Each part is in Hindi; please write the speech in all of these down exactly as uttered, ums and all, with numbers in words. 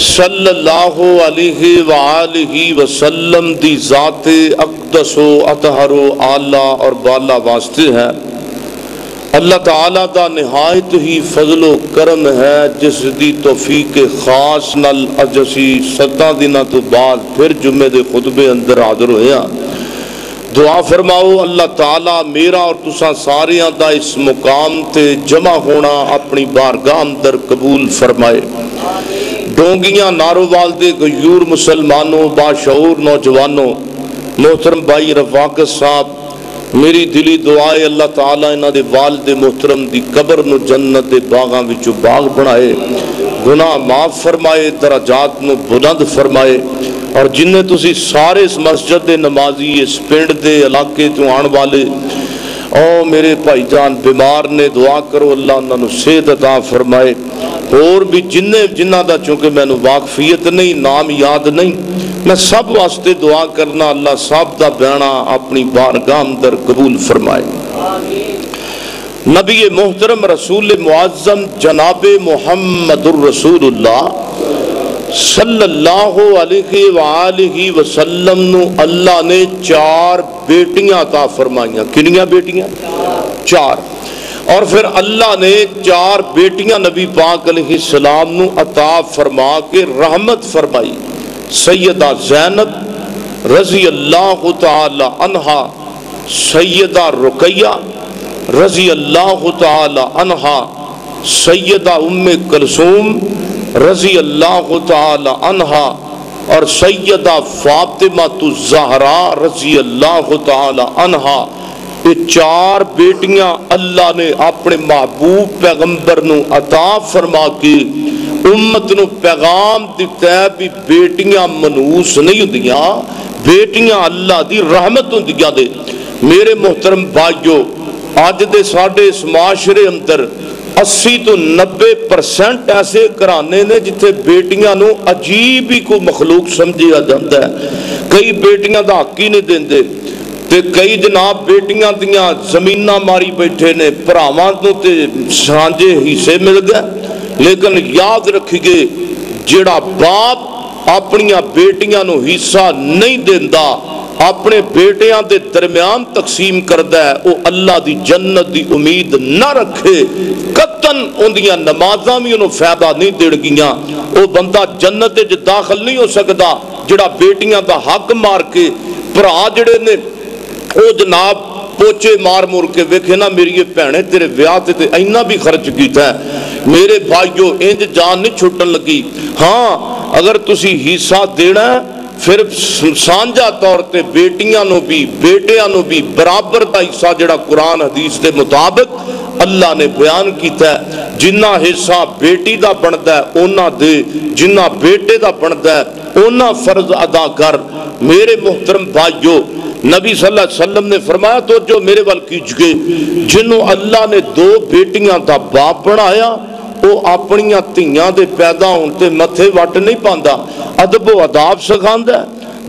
सल्लल्लाहु अलैहि व आलिहि वसल्लम दी जाते अकदसो अतहरो आला और बाला वास्ते है। अल्लाह ताला दा निहायत ही फजलो करम है जिस दी तौफीक खास नाल अज असी सत्तां दिनां तो बाद फिर जुम्मे दे खुतबे अंदर हाजिर होए हां। दुआ फरमाओ अल्लाह ताला मेरा और तुसां सारियां दा इस मुकाम ते जमा होना अपनी बारगाह अंदर कबूल फरमाए। डोंगियां नारोवाल दे गयूर मुसलमानों, बाशऊर नौजवानों, मोहतरम भाई रफाकत साहब, मेरी दिली दुआ है अल्लाह ताला इन्हां दे वालिद मोहतरम दी कबर नूं जन्नत दे बागां विचों बाग बनाए, गुनाह माफ फरमाए, दराजात नूं बुलंद फरमाए। और जिन्हें तुसीं सारे इस मस्जिद दे नमाजी, इस पिंड दे इलाके तों आउण वाले ओ मेरे भाईजान बीमार ने, दुआ करो अल्लाह उन्हां नूं सेहत अता फरमाए। होर भी जिन्हें जिन्हां दा चूँकि मैनूं वाकफियत नहीं, नाम याद नहीं, मैं सब वास्ते दुआ करना अल्लाह साहब दा बहना अपनी बारगाह अंदर कबूल फरमाए। नबी मोहतरम रसूल मुअज़्ज़म जनाब मुहम्मदुर रसूलुल्लाह सल्लल्लाहु अलैहि व आलिहि वसल्लम नू अल्लाह ने चार बेटियां अता फरमाइयां। कितनी बेटियां? चार। और फिर अल्लाह ने चार बेटियां नबी पाक अलैहि सलाम नू अता फरमा के रहमत फरमाई। सैयदा ज़ैनब रज़ी अल्लाह तआला अन्हा, सैयदा रुकैया रज़ी अल्लाह तआला अन्हा, सैयदा उम्मे कुलसूम रज़ी अल्लाह तआला अन्हा और सैयदा फातिमा ज़हरा रज़ी अल्लाह तआला अन्हा। ये चार बेटियां अल्लाह ने अपने महबूब पैगंबर नू अता फरमा के उम्मत नू पैगाम दिता भी बेटियां मनूस नहीं होंदियां, बेटियां अल्लाह दी रहमत होंदियां दे। मेरे मोहतरम भाइयो, अज दे साडे इस माशरे अंदर अस्सी तो नब्बे परसेंट ऐसे घराने ने जिथे बेटियां नू अजीब ही कोई मखलूक समझिया जाता है। कई बेटियां दा हक ही नहीं देंदे ते कई जनाब बेटियां दियां जमीनां मारी बैठे ने, भरावां तों ते सांझे हिस्से मिल गए। लेकिन याद रखिए, जिहड़ा बाप अपनियां बेटियां नू हिस्सा नहीं देंदा, अपने बेटियां दे दरम्यान तकसीम करदा है, वो अल्लाह दी जन्नत दी उम्मीद ना रखे, कतन उन्दियां नमाजां भी उन्होंने फायदा नहीं देणगियां। वो बंदा जन्नत च दाखिल नहीं हो सकदा जिहड़ा बेटियां दा हक मार के भरा जिहड़े ने वो जनाब पोचे मार मुर के वेखे ना मेरी भैणे तेरे विआह ते ते इन्ना भी खर्च कीता है। मेरे भाईओ, इंज जान नहीं छुट्टन लगी। हाँ, अगर तुसीं हिस्सा देना है फिर सांझा तौर पर बेटियां नू भी बेटियां नू भी बराबर का हिस्सा जिहड़ा कुरान हदीस के मुताबिक अल्लाह ने बयान किया है। जिन्ना हिस्सा बेटी का बनता है उन्ना दे, जिन्ना बेटे का बनता है उन्ना फर्ज अदा कर। मेरे मोहतरम भाइयो, नबी सल्लल्लाहु अलैहि वसल्लम ने फरमाया तो जो मेरे वाल खींच के जिन्हों अल्लाह ने दो बेटियां का बाप बनाया वो अपनियां धियां दे पैदा होने ते मथे वट नहीं पांदा, अदबो अदाब सिखांदा।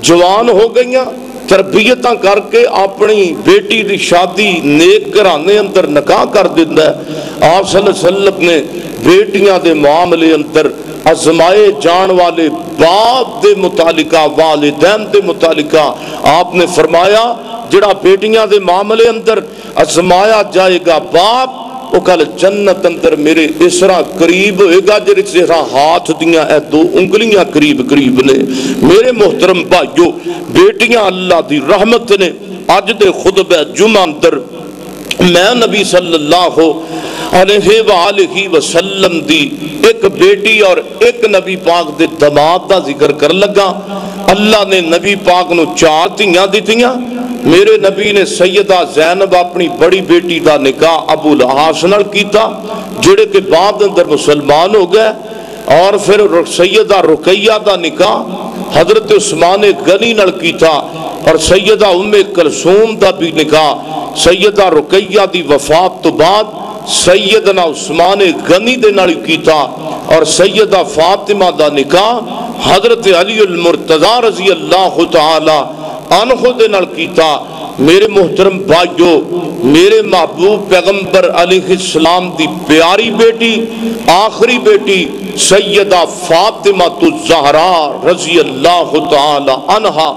जवान हो गईयां तरबियत करके अपनी बेटी की शादी नेक घराने अंदर निकाह कर दिंदा है। आप सल्लल्लाहु अलैहि वसल्लम ने बेटियां दे मामले अंदर अजमाए जान वाले बाप दे मुतालिका, वालिदैन दे मुतालिका आपने फरमाया जिहड़ा बेटियां दे मामले अंदर अजमाया जाएगा बाप, वो कल जन्नत अंदर मेरे इस तरह करीब होएगा जिस तरह हाथ दियां ए दो उंगलियां करीब करीब ने। मेरे मोहतरम भाइयो, बेटियां अल्लाह दी रहमत ने। अज दे खुतबे जुमा अंदर मैं नबी सल्लल्लाहु अलैहि व आलिहि वसल्लम दी एक बेटी और एक नबी पाक दे दामाद दा जिक्र कर लगा। अल्लाह ने नबी पाक नू चार धीआं दित्तियां। मेरे नबी ने सैयदा ज़ैनब अपनी बड़ी बेटी का निकाह अबू लहास नाल कीता, जिहड़े के बाद अंदर मुसलमान हो गए। और फिर सैयदा रुकैया का निकाह हजरत उस्मान गनी नाल कीता और सैयदा उम्मे कुलसूम का भी निकाह सैयदा रुकैया की वफात तो बाद सैयदना उस्मान गनी दे नाल कीता और सैयदा फातिमा का निकाह हजरत अली अल मुर्तज़ा रज़ी अल्लाह तआला अनहु दे नाल कीता। मेरे मोहतरम भाइयो, मेरे महबूब पैगम्बर अलैहिस्सलाम की प्यारी बेटी, आखिरी बेटी सैयदा फातिमा ज़हरा रजी अल्लाह तआला अन्हा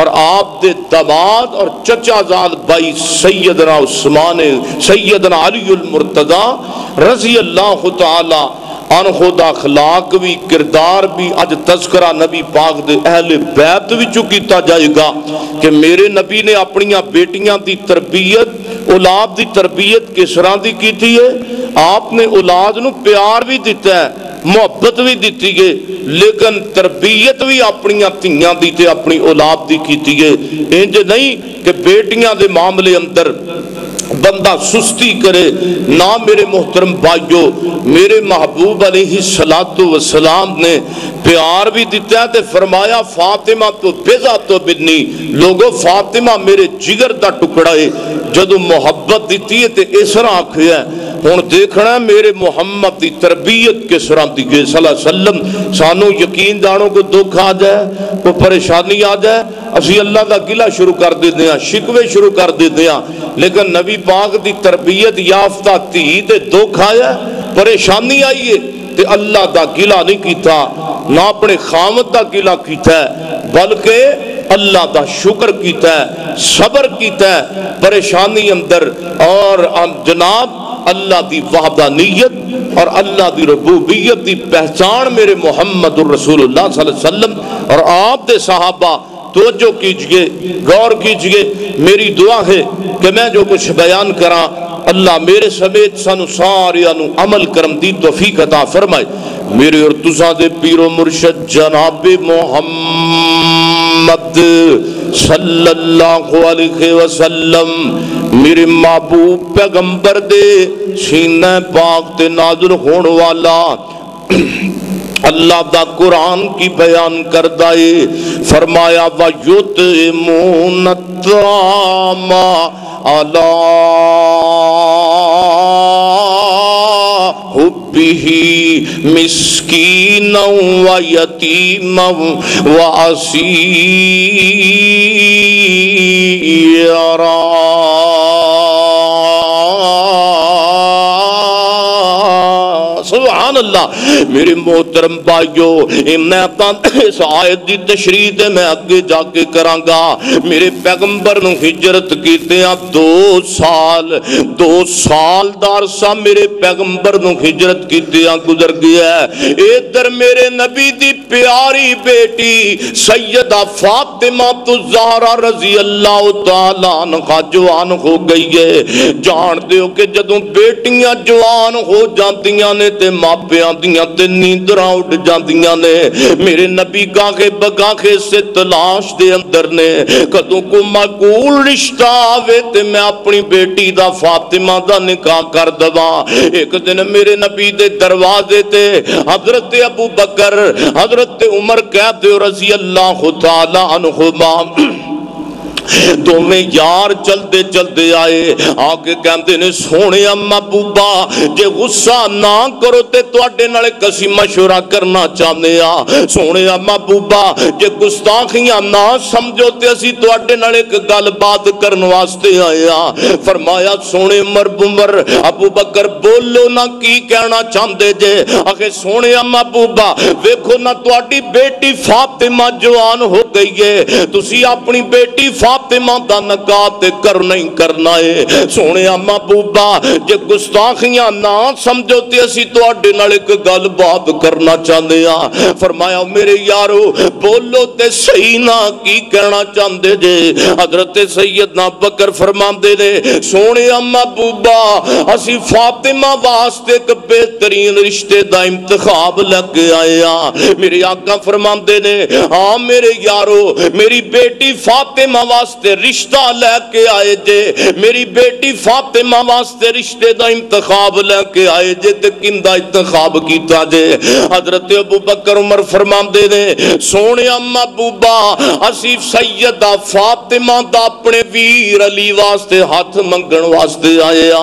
और आप दे दामाद और चचाजाद भाई सैयदना उस्मान सैयदना अलीउल मुर्तज़ा रजी अल्लाह तआला अनहो दा अखलाक भी किरदार भी अज तस्करा नबी पाक दे अहले बैत विचों कीता जाएगा कि मेरे नबी ने अपनियां बेटियां दी तरबियत औलाद दी तरबियत किस तरह दी कीती है। आपने औलाद नूं प्यार भी दिता है, मुहब्बत भी दी है, लेकिन तरबियत भी अपनी धियां दी ते अपनी औलाद दी कीती है। इंज नहीं कि बेटियां दे मामले अंदर बंदा सुस्ती करे ना। मेरे मोहतरम भाइयों, मेरे महबूब अलैहि सलातो व सलाम ने प्यार भी दिता है, फरमाया फातिमा तो बेजा तो बिन्नी, लोगो फातिमा मेरे जिगर का टुकड़ा है। जदों मुहब्बत दी है तो इस तरह आखिया हुण देखना मेरे मुहम्मद की तरबियत किस तरह दी गई सल्लल्लाहु अलैहि वसल्लम। सानू यकीन जानो को दुख आ जाए, कोई परेशानी आ जाए, असी अल्लाह का गिला शुरू कर देते हैं, शिकवे शुरू कर देते हैं, लेकिन नबी पाक की तरबियत याफ्ता धी ते दुख आया परेशानी आई है ते अल्लाह का गिला नहीं किया, ना अपने खामत का गिला किया, बल्कि अल्लाह का शुक्र किया, सबर किया परेशानी अंदर। और जनाब अल्लाह की वहदानियत और अल्लाह की रबूबियत की पहचान मेरे मुहम्मद रसूलुल्लाह सल्लल्लाहु अलैहि वसल्लम और आप दे सहाबा तवज्जो कीजिए, गौर कीजिए। मेरी दुआ है कि मैं जो कुछ बयान करा अल्लाह मेरे समेत सानू सारियां नू अमल करम दी तौफीक अता फरमाए। मेरे और तुसा दे पीरो मुर्शद जनाब मोहम्मद सल्लल्लाहु अलैहि वसल्लम मेरे महबूब पैगंबर दे सीने पाक ते नाज़िल होने वाला अल्लाह दा कुरान की बयान करदा है। फरमाया वा युतमून तामा अला हुब्बिही मिस्कीनन व यतीमन व असीरा मेरे मोहतरम भाइयों, मैं इस आयत की तशरीह ते मैं अगे जाके करांगा। मेरे पैगंबर नूं हिजरत कीते आ दो साल दो साल दा अरसा मेरे पैगंबर नूं हिजरत कीते आ गुजर गया। इधर मेरे नबी दी प्यारी बेटी सैयदा फातिमा ज़हरा रजी अल्लाह तआला अन्हा जवान हो गई है। जानते हो कि जदों बेटियां जवान हो जांदियां ने ते मापियां नींदरा उठ जांदियां ने। मेरे नबी गांखे बगांखे से तलाश दे अंदर ने कदों को माकूल रिश्ता आवे ते मैं अपनी बेटी दा फातिमा दा निकाह कर दवां। एक दिन मेरे नबी दे दरवाजे ते हजरत अबू बकर हजरत उमर कहते रज़ी अल्लाहु तआला अन्हुमा दोवें यार चलते चलते आए। आके कहते ने सोने महबूबा जे गुस्सा ना करो ते तुहाडे नाल कसी मशवरा करना चाहते आ। सोने महबूबा जे गुस्ताखियां ना समझो ते असी तुहाडे नाल इक गलबात करन वास्ते आए आ। फरमाया सोने मरबुमर अबू बकर बोलो ना की कहना चाहते जे। आके सोने महबूबा वेखो ना तुहाडी बेटी फातिमा जवान हो गई है, तुसी अपनी बेटी फातिमा फातिमा दा निकाह ते करना ही करना है। सोने महबूबा जे गुस्ताखियां ना समझो ते असी तुहाडे नाल इक गलबात करना चाहते हाँ। फरमाया मेरे यारो बोलो ते सही ना की कहना चाहते जे। हजरत सैयदना बकर फरमांदे ने सोने महबूबा असी फातिमा वास्ते एक बेहतरीन रिश्ते दा इंतखाब लैके आए हाँ। मेरे आका फरमांदे ने हाँ मेरे यारो मेरी बेटी फातिमा वास्ते रिश्ता लेके आए जे, मेरी बेटी फातिमा वास्ते रिश्ते दा इंतखाब लेके आए जे ते किंदा इंतखाब कीता जे। हजरत अबू बकर उमर फरमांदे ने सोने महबूबा असी सैयदा फातिमा दा अपने वीर अली वास्ते हाथ मंगण वास्ते आए आ।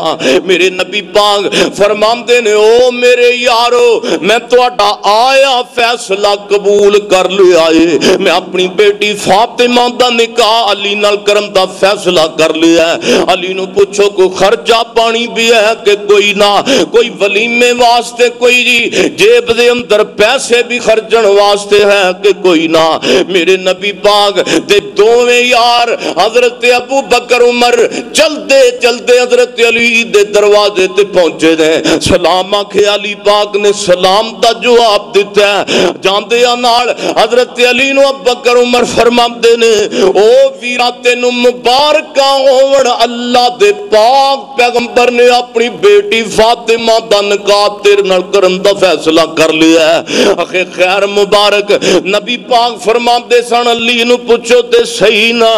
मेरे नबी पाक फरमांदे ने ओ मेरे यारो मैं तुहाडा आया फैसला कबूल कर लिया है। मैं अपनी बेटी फातिमा दा निकाह अली अली नाल करम दा फैसला कर लिया। अली नूं पूछो को खर्चा पानी भी है कि कोई ना, कोई वलीमे वास्ते कोई जी जेब दे अंदर पैसे भी खर्चण वास्ते है कि कोई ना। मेरे नबी पाक दे दोवें यार हजरत अबू बकर उमर चलते चलते हजरत अली दे दरवाजे ते पहुंचे ने। सलाम आखे अली पाक ने सलाम दा जवाब दिता है। जांदियां नाल हजरत अली नूं अबू बकर उमर फरमांदे ने, ओ वीरा तेनूं मुबारकां होवण, अल्लाह दे पाक पैगंबर ने अपनी बेटी फातिमा दा निकाह तेरे नाल करन दा फैसला कर लिया है। आखे खैर मुबारक। नबी पाक फरमांदे सन अली नूं पुछो ते सही ना,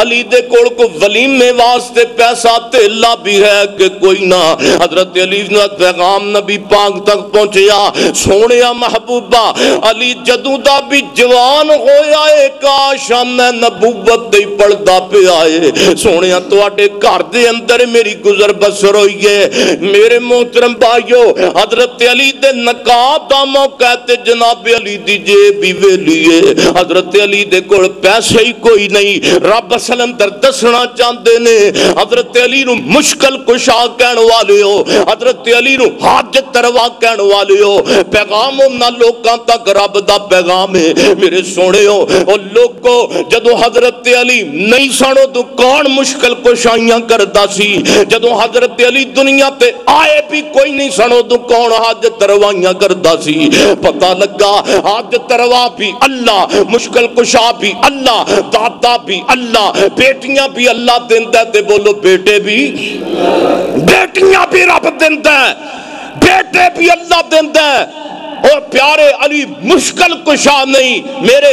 अली दे कोल को वलीमे वास्ते पैसा तेला भी है कि कोई ना। हजरत अली दा पैगाम नबी पाक तक पहुंचया। सोहणिया महबूबा अली जदों दा भी जवान होया है, काश मैं नबूवत दी पढ़दा पिया है। सोहणिया तुहाडे घर दे अंदर मेरी गुजर बसर होई है। मेरे मोहतरम भाइयो हजरत अली दे निकाह दा मौका ते जनाब अली दी जेब भी वेली है। हजरत अली दे कोल पैसे ही कोई नहीं। रब असल अंदर दसना चाहते ने हजरत अली नूं मुश्किल कुशा कहण वाले हो, हजरत अली नूं हाजत तरवा कहण वाले हो। पैगाम उन्हां लोकां तक रब दा पैगाम है। मेरे सोहणियो ओ लोगो जदों हजरत अली नहीं सन उदों कौन मुश्किल कुशाइयां करदा सी। जदों हजरत अली दुनिया ते आए भी कोई नहीं सन उदों कौन हाजत तरवाइयां करदा सी। पता लगा हाजत तरवा भी अल्लाह, मुश्किल कुशा भी अल्लाह, दाता भी अल्लाह, बेटियां भी अल्लाह देंदा ते बोलो बेटे भी, बेटियां भी रब देंदा, बेटे भी अल्लाह देंदा। और प्यारे अली मुश्किल कुशा नहीं, मेरे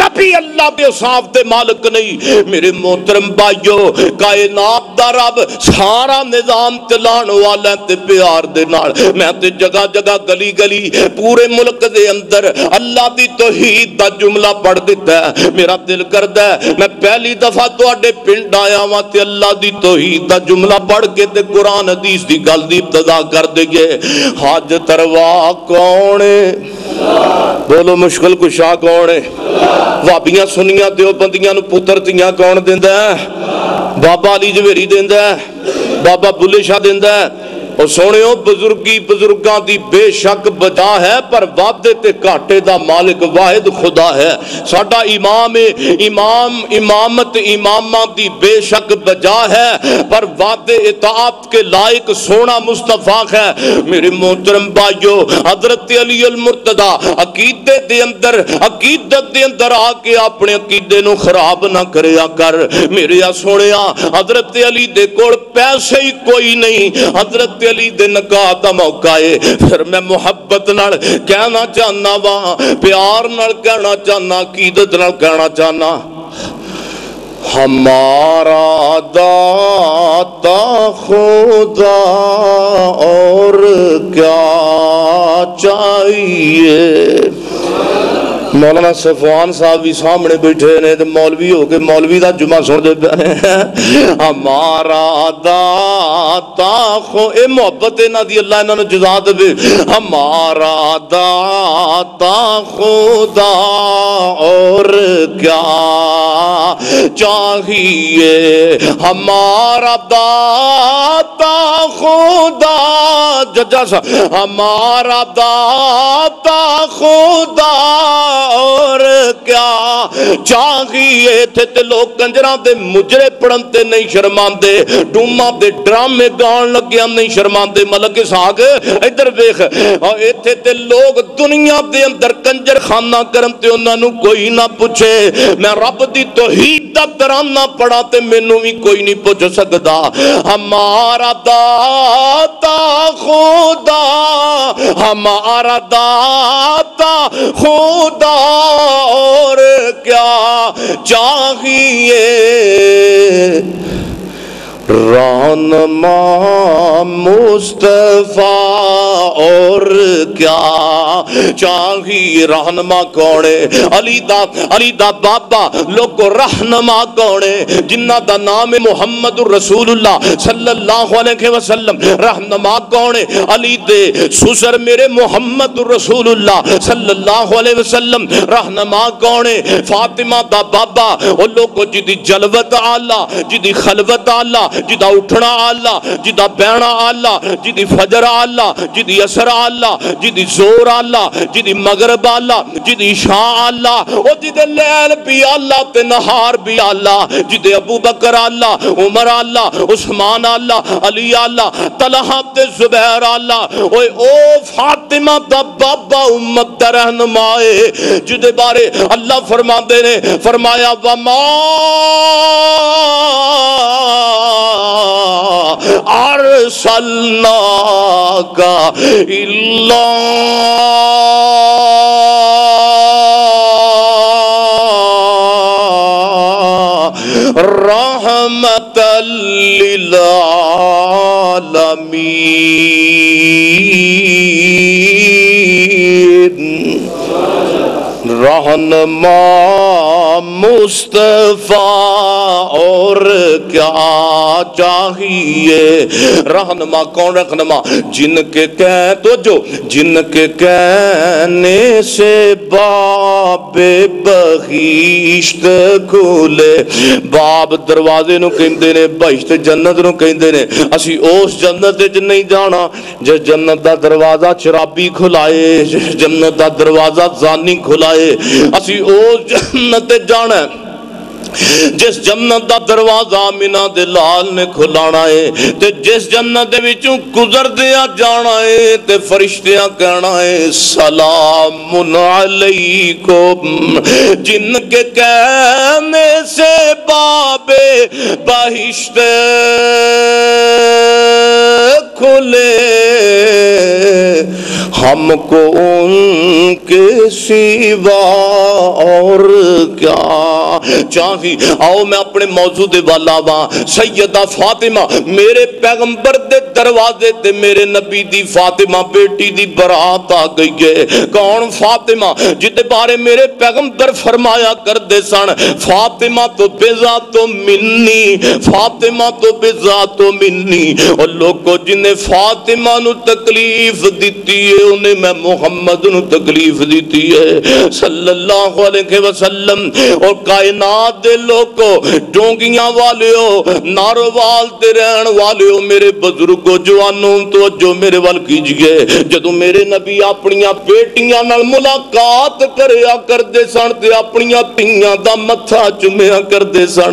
नबी अल्लाह दे सांप दे मालिक नहीं। मेरे मोहतरम भाइयो कायनात दा रब सारा निजाम चलाण वाला ते प्यार दे नाल। मैं ते जगह जगह गली गली पूरे मुल्क दे अंदर अल्लाह दी तौहीद दा जुमला पढ़ दिता है। मेरा दिल करदा है मैं पहली दफा तुहाडे पिंड आया वां ते अल्लाह दी तौहीद दा जुमला पढ़ के ते कुरान हदीस दी गल दी इब्तिदा कर दईए। हाजत रवा कौन है? बोलो मुश्किल कुशा कौन है? भाबियां सुनिया देवबंदियां नूं पुत्र तियां कौन दिंदा है? बाबा अली जवेरी दिंदा है, बाबा बुल्ले शाह दिंदा है। और सोहणियो बुजुर्गी बुजुर्गां दी बेशक बजा है पर वादे ते घाटे दा मालिक वाहिद खुदा है। साडा इमाम है, इमाम इमामत इमामा दी बेशक बजा है पर वादे इताअत के लायक सोना मुस्तफा है। मेरे मोहतरम भाइयो हजरत अली अल मुर्तदा अकीदे दे अंदर अकीदत दे अंदर आके अपने अकीदे नूं खराब ना करया कर। मेरे सोहणिया हजरत अली दे कोल पैसे ही कोई नहीं, हजरत अली दे निकाह दा मौका है। फिर मैं मुहब्बत नाल कहना चाहना वा, प्यार नाल कहना चाहना, अकीदत नाल कहना चाहना, हमारा दाता खुदा और क्या चाहिए। मौलाना सफवान साहब भी सामने बैठे ने ते मौलवी होके मौलवी का जुमा सुनते पे। हमारा दाता खो ए मुहब्बत इन्हां दी अल्लाह इन्हां नूं जुज़ा देवे। हमारा दाता खुदा और क्या चाहिए, हमारा दाता खुदा जजा सा, हमारा दाता खुदा और क्या चाहिए। थे लोग कंजरा दे मुजरे पड़न ते नहीं शर्मांदे, डूमा दे ड्रामे गाण लग्या नहीं शर्मांदे। मलक साग इधर वेख, इथे ते लोग दुनिया दे अंदर कंजर खाना करन ते उन्हां नूं कोई ना पुछे। मैं रब दी तौहीद दा तराना पड़ा ते मैनू भी कोई नहीं पुछ सकदा। हमारा दाता खुदा, हमारा दाता खुदा और क्या चाहिए। रौनमा मुस्तफा और क्या चाहिए। रहनमा कौने अली दा अली दा बाबा लोगो रहनमा कौने जिन्ना दा नाम मुहम्मद रसूलुल्लाह सल्लल्लाहु अलैहि वसल्लम। रहनमा कौने अली दे सुसर मेरे मुहम्मद रसूलुल्लाह सल्लल्लाहु अलैहि वसल्लम। रहनमा कौने फातिमा दा बाबा ओ लोगो जिदी जलवत आला जिदी खलवत आला जिदा उठना आला जिदा बहना आला जिदी फजर आला जिदी असर आला जिदी जोर आला जिदी मगरब आला जिदी शाह आला ओ जिदे लैल भी आला ते नहार भी आला जिदे अबू बकर आला उमर आला उस्मान आला अली आला तलहा ते जुबैर आला। ओए ओ फातिमा दा बाबा उम्मत दा रहनुमा ए जिदे बारे अल्लाह फरमांदे ने फरमाया वमा अरसलनाका इल्ला रहमतल लिल आलमीन। रहनमा मुस्तफा और क्या चाहिए। रहनमा कौन रहनमा जिनके कह तो जो जिनके कहने से बाबे बहिश्त खुले। बाब दरवाजे नू कहंदे ने बहिश्त जन्नत नू कहंदे ने। असी उस जन्नत विच नहीं जाना जे जन्नत दा दरवाजा शराबी खुलाए जन्नत दा दरवाजा जानी खुलाए। असी उस जन्नत जाना है जिस जन्नत दा दरवाजा मीना दे लाल ने खुलाना है ते जिस जन्नत दे विचों गुजरदिया जाना है ते फरिश्तियां कहना है सलामुन अलैकुम। जिनके कहने से बाबे बहिश्त खुले हमको उनके सिवा और क्या चाहिए। आओ मैं अपने मौजूद वाला वा सैयदा फातिमा मेरे पैगंबर दे दरवाजे ते मेरे नबी दी फातिमा बेटी दी बरात आ गई है। कौन फातिमा जिदे बारे मेरे पैगंबर फरमाया करते सन फातिमा तो बेजा तो मिलनी फातिमा तो बेजा तो मिलनी। और लोगों जिन्हें फातिमा नू तकलीफ दिती है उन्हें मैं मुहम्मद नू तकलीफ दिती है सल्लल्लाहु अलैहि वसल्लम। और कायनात दे लोगों डोंगियां वाले हो नारोवाल ते रहन वाले हो मेरे बुजुर्गों जवानों तो जो मेरे वाल कीजिए। जदों मेरे नबी अपनी बेटियां नाल मुलाकात करया करदे सन ते अपनी धीआं दा मत्था चुमिया करदे सन।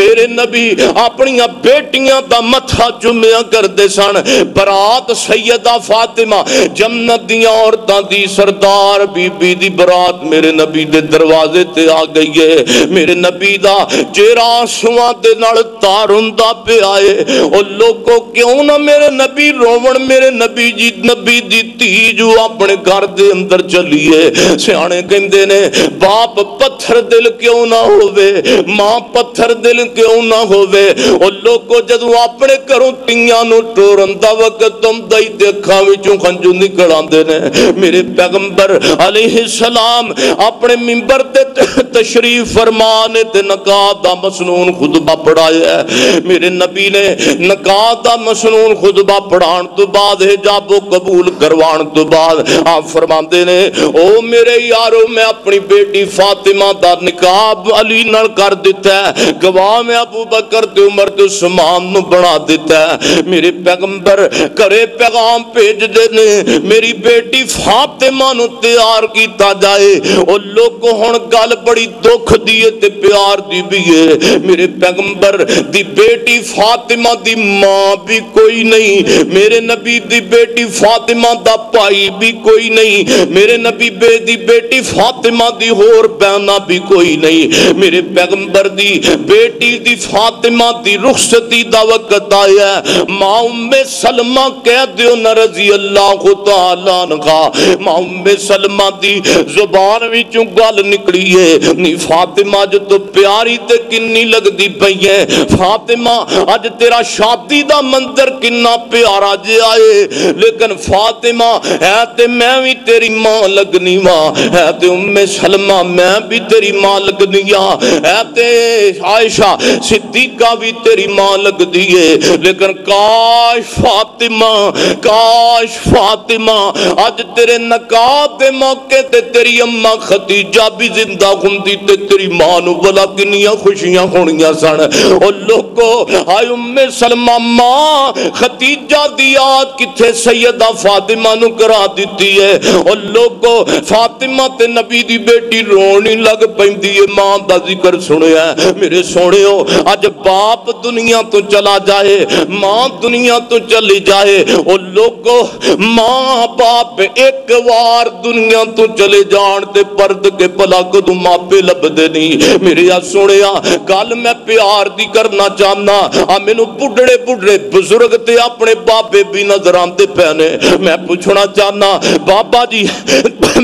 मेरे नबी अपनी बेटियां दा मत्था चुमिया करदे सन। बरात सैयदा फातिमा जन्नत दी औरतां दी सरदार बीबी दी बरात मेरे नबी दे दरवाजे ते आ गई है। मेरे नबी दा चेहरा आंसुआं दे नाल तारुंदा पिया है। ओ लोगो क्यों ना मेरे नबी रोवण मेरे नबी जी नबी दी धी जो अपने घर दे अंदर चली है। सियाणे कहंदे ने बाप पत्थर दिल क्यों ना होवे मां पत्थर दिल क्यों ना होवे। ओ लोगो जदों अपने घरों धीआं नूं टोरन दा वक्त तुंदा ही ते अखां विचों खंजू निकल आंदे ने। मेरे पैगंबर अलैहिस्सलाम अपने मिंबर ते तशरीफ फरमाने ते नकात दा मसनून खुतबा पढ़ाया। मेरे नबी ने नकात दा मसनून खुतबा पढ़ाने तो बाद हिजाबो कबूल करवाने तो बाद आप फरमांदे ने ओ मेरे यारो मैं अपनी बेटी फातिमा दा निकाह अली नाल कर दिता है गवाह मैं अबू बकर ते उमर ते उस्मान नू बना दिता है। मेरे पैगंबर घरे पैगाम भेज दे ने मेरी बेटी फातिमा नू तैयार किया जाए। और लोगों हुण गल बड़ी दुख दी है ते प्यार दी भी है। मेरे पैगंबर दी बेटी फातिमा दी मां भी कोई नहीं मेरे नबी दी बेटी फातिमा दा भाई भी कोई नहीं मेरे नबी बे दी बेटी फातिमा दी होर बहना भी कोई नहीं। मेरे पैगंबर दी बेटी दी फातिमा दी रुखसती दा वक्त आया मां उम्मे सलमा कह दियो न रजी अल्लाह तआला अन्हा मां उम्मे सलमा दी जुबान विचों गल निकली है नी फातिमा जो तो प्यारी ते किन्नी लगदी पई है। फातिमा अज तेरा शादी दा मंजर किन्ना प्यारा जिहा है, लेकिन फातिमा है ते मैं भी तेरी मां लगनी वा, है ते उम्मे सलमा मैं भी तेरी मां लगनी आ, है ते आयशा सिद्दीका भी तेरी मां लगदी है, लेकिन काश फातिमा काश फातिमा अज तेरे नकाब दे मौके ते तेरी अम्मा खदीजा भी जिंदा हुंदी ते तेरी मां नू भला किन्नियां खुशियां होनियां सन। ओ लोगो हाय उम्मे सलमा मां खदीजा दी याद किथे सैयदा फातिमा नू करा दित्ती है। ओ लोगो फातिमा ते नबी दी बेटी रोन ही लग पैंदी है मां दा जिक्र सुनिया। मेरे सोहणियो अज बाप दुनिया तो चला जाए मां दुनिया तो चली जाए, ओ लोगो मां बाप एक बार दुनिया तो चले जान ते परद के भला कदों मापे लभदे नहीं। मेरे आ सुनिया गल मैं प्यार दी करना चाहना, आ मैनू बुढ़ड़े बुढ़ड़े बुजुर्ग ते अपने बाबे भी नजर आंदे पे ने, मैं पूछना चाहना बाबा जी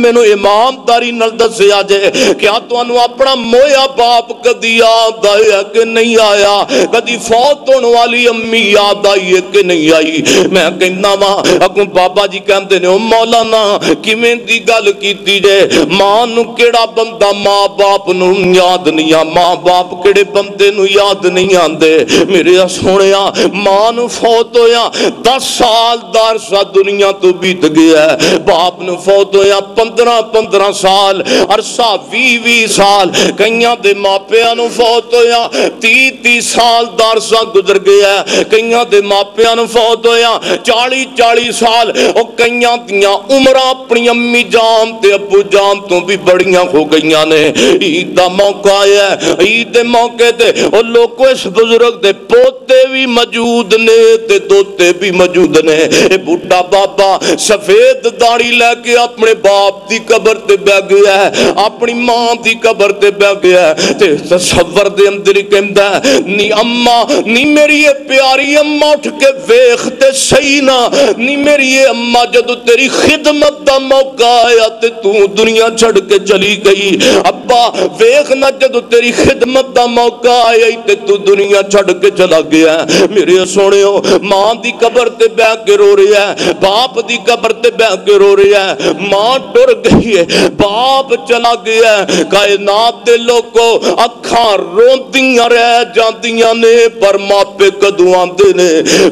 मैनू ईमानदारी नाल दस्या जे क्या तुहानू अपना मोया बाप कदी याद आया कि नहीं आया, कदी फौत होने वाली अम्मी याद आई है कि नहीं आई। मैं कहना वा अगों बाबा जी कहते ने ओ मौलाना किवें दी गल कीती जे, मां नू केड़ा बंदा मां बाप नू याद नहीं आ, मां बाप केड़े बंदे नू याद नहीं आंदे। मेरे सोहणिया मां नू फौत होया दस साल दारसा दुनिया तो बीत गया है, बाप नू फौत होया पंद्रह पंद्रह साल अरसा भी भी साल, कईयां दे मापियां नू फौत होया तीह तीह साल दारसा गुजर गया है, कईयां दे मापियां नू फौत होया चाली चाली साल, और कईयां दियां उमरां अपनी अम्मी जान ते अबू जान तो भी बड़ियां हो गईयां ने। ईद दा मौका आया है, ईद दे मौके ते ओ लोको इस बुजुर्ग दे पोते भी मौजूद ने ते दोते भी मौजूद ने। ए बुड्ढा बाबा सफेद दाढ़ी लेके अपने बाप दी कबर ते बैठ गया है, अपनी मां दी कबर ते बैठ गया है, ते तसव्वुर दे अंदर ही कहंदा है नी अम्मा नी मेरी ये प्यारी अम्मा उठ के वेख ते सही ना, नी मेरी ये अम्मा जदों तेरी खिदमत दा मौका आया ते तू दुनिया छड़ के चली गई, अब्बा वेख ना जदों तेरी खिदमत दा मौका आया ते तू दुनिया छड़ के चला गया। मेरे सोहणियो मां दी कबर ते बैठ के रो रहा है, बाप दी कबर ते बैठ के रो रहा है, मां डर गई है बाप चला गया है। कायनात दे लोगो अखां रोंदियां रह जांदियां ने पर मापे कदों आंदे ने।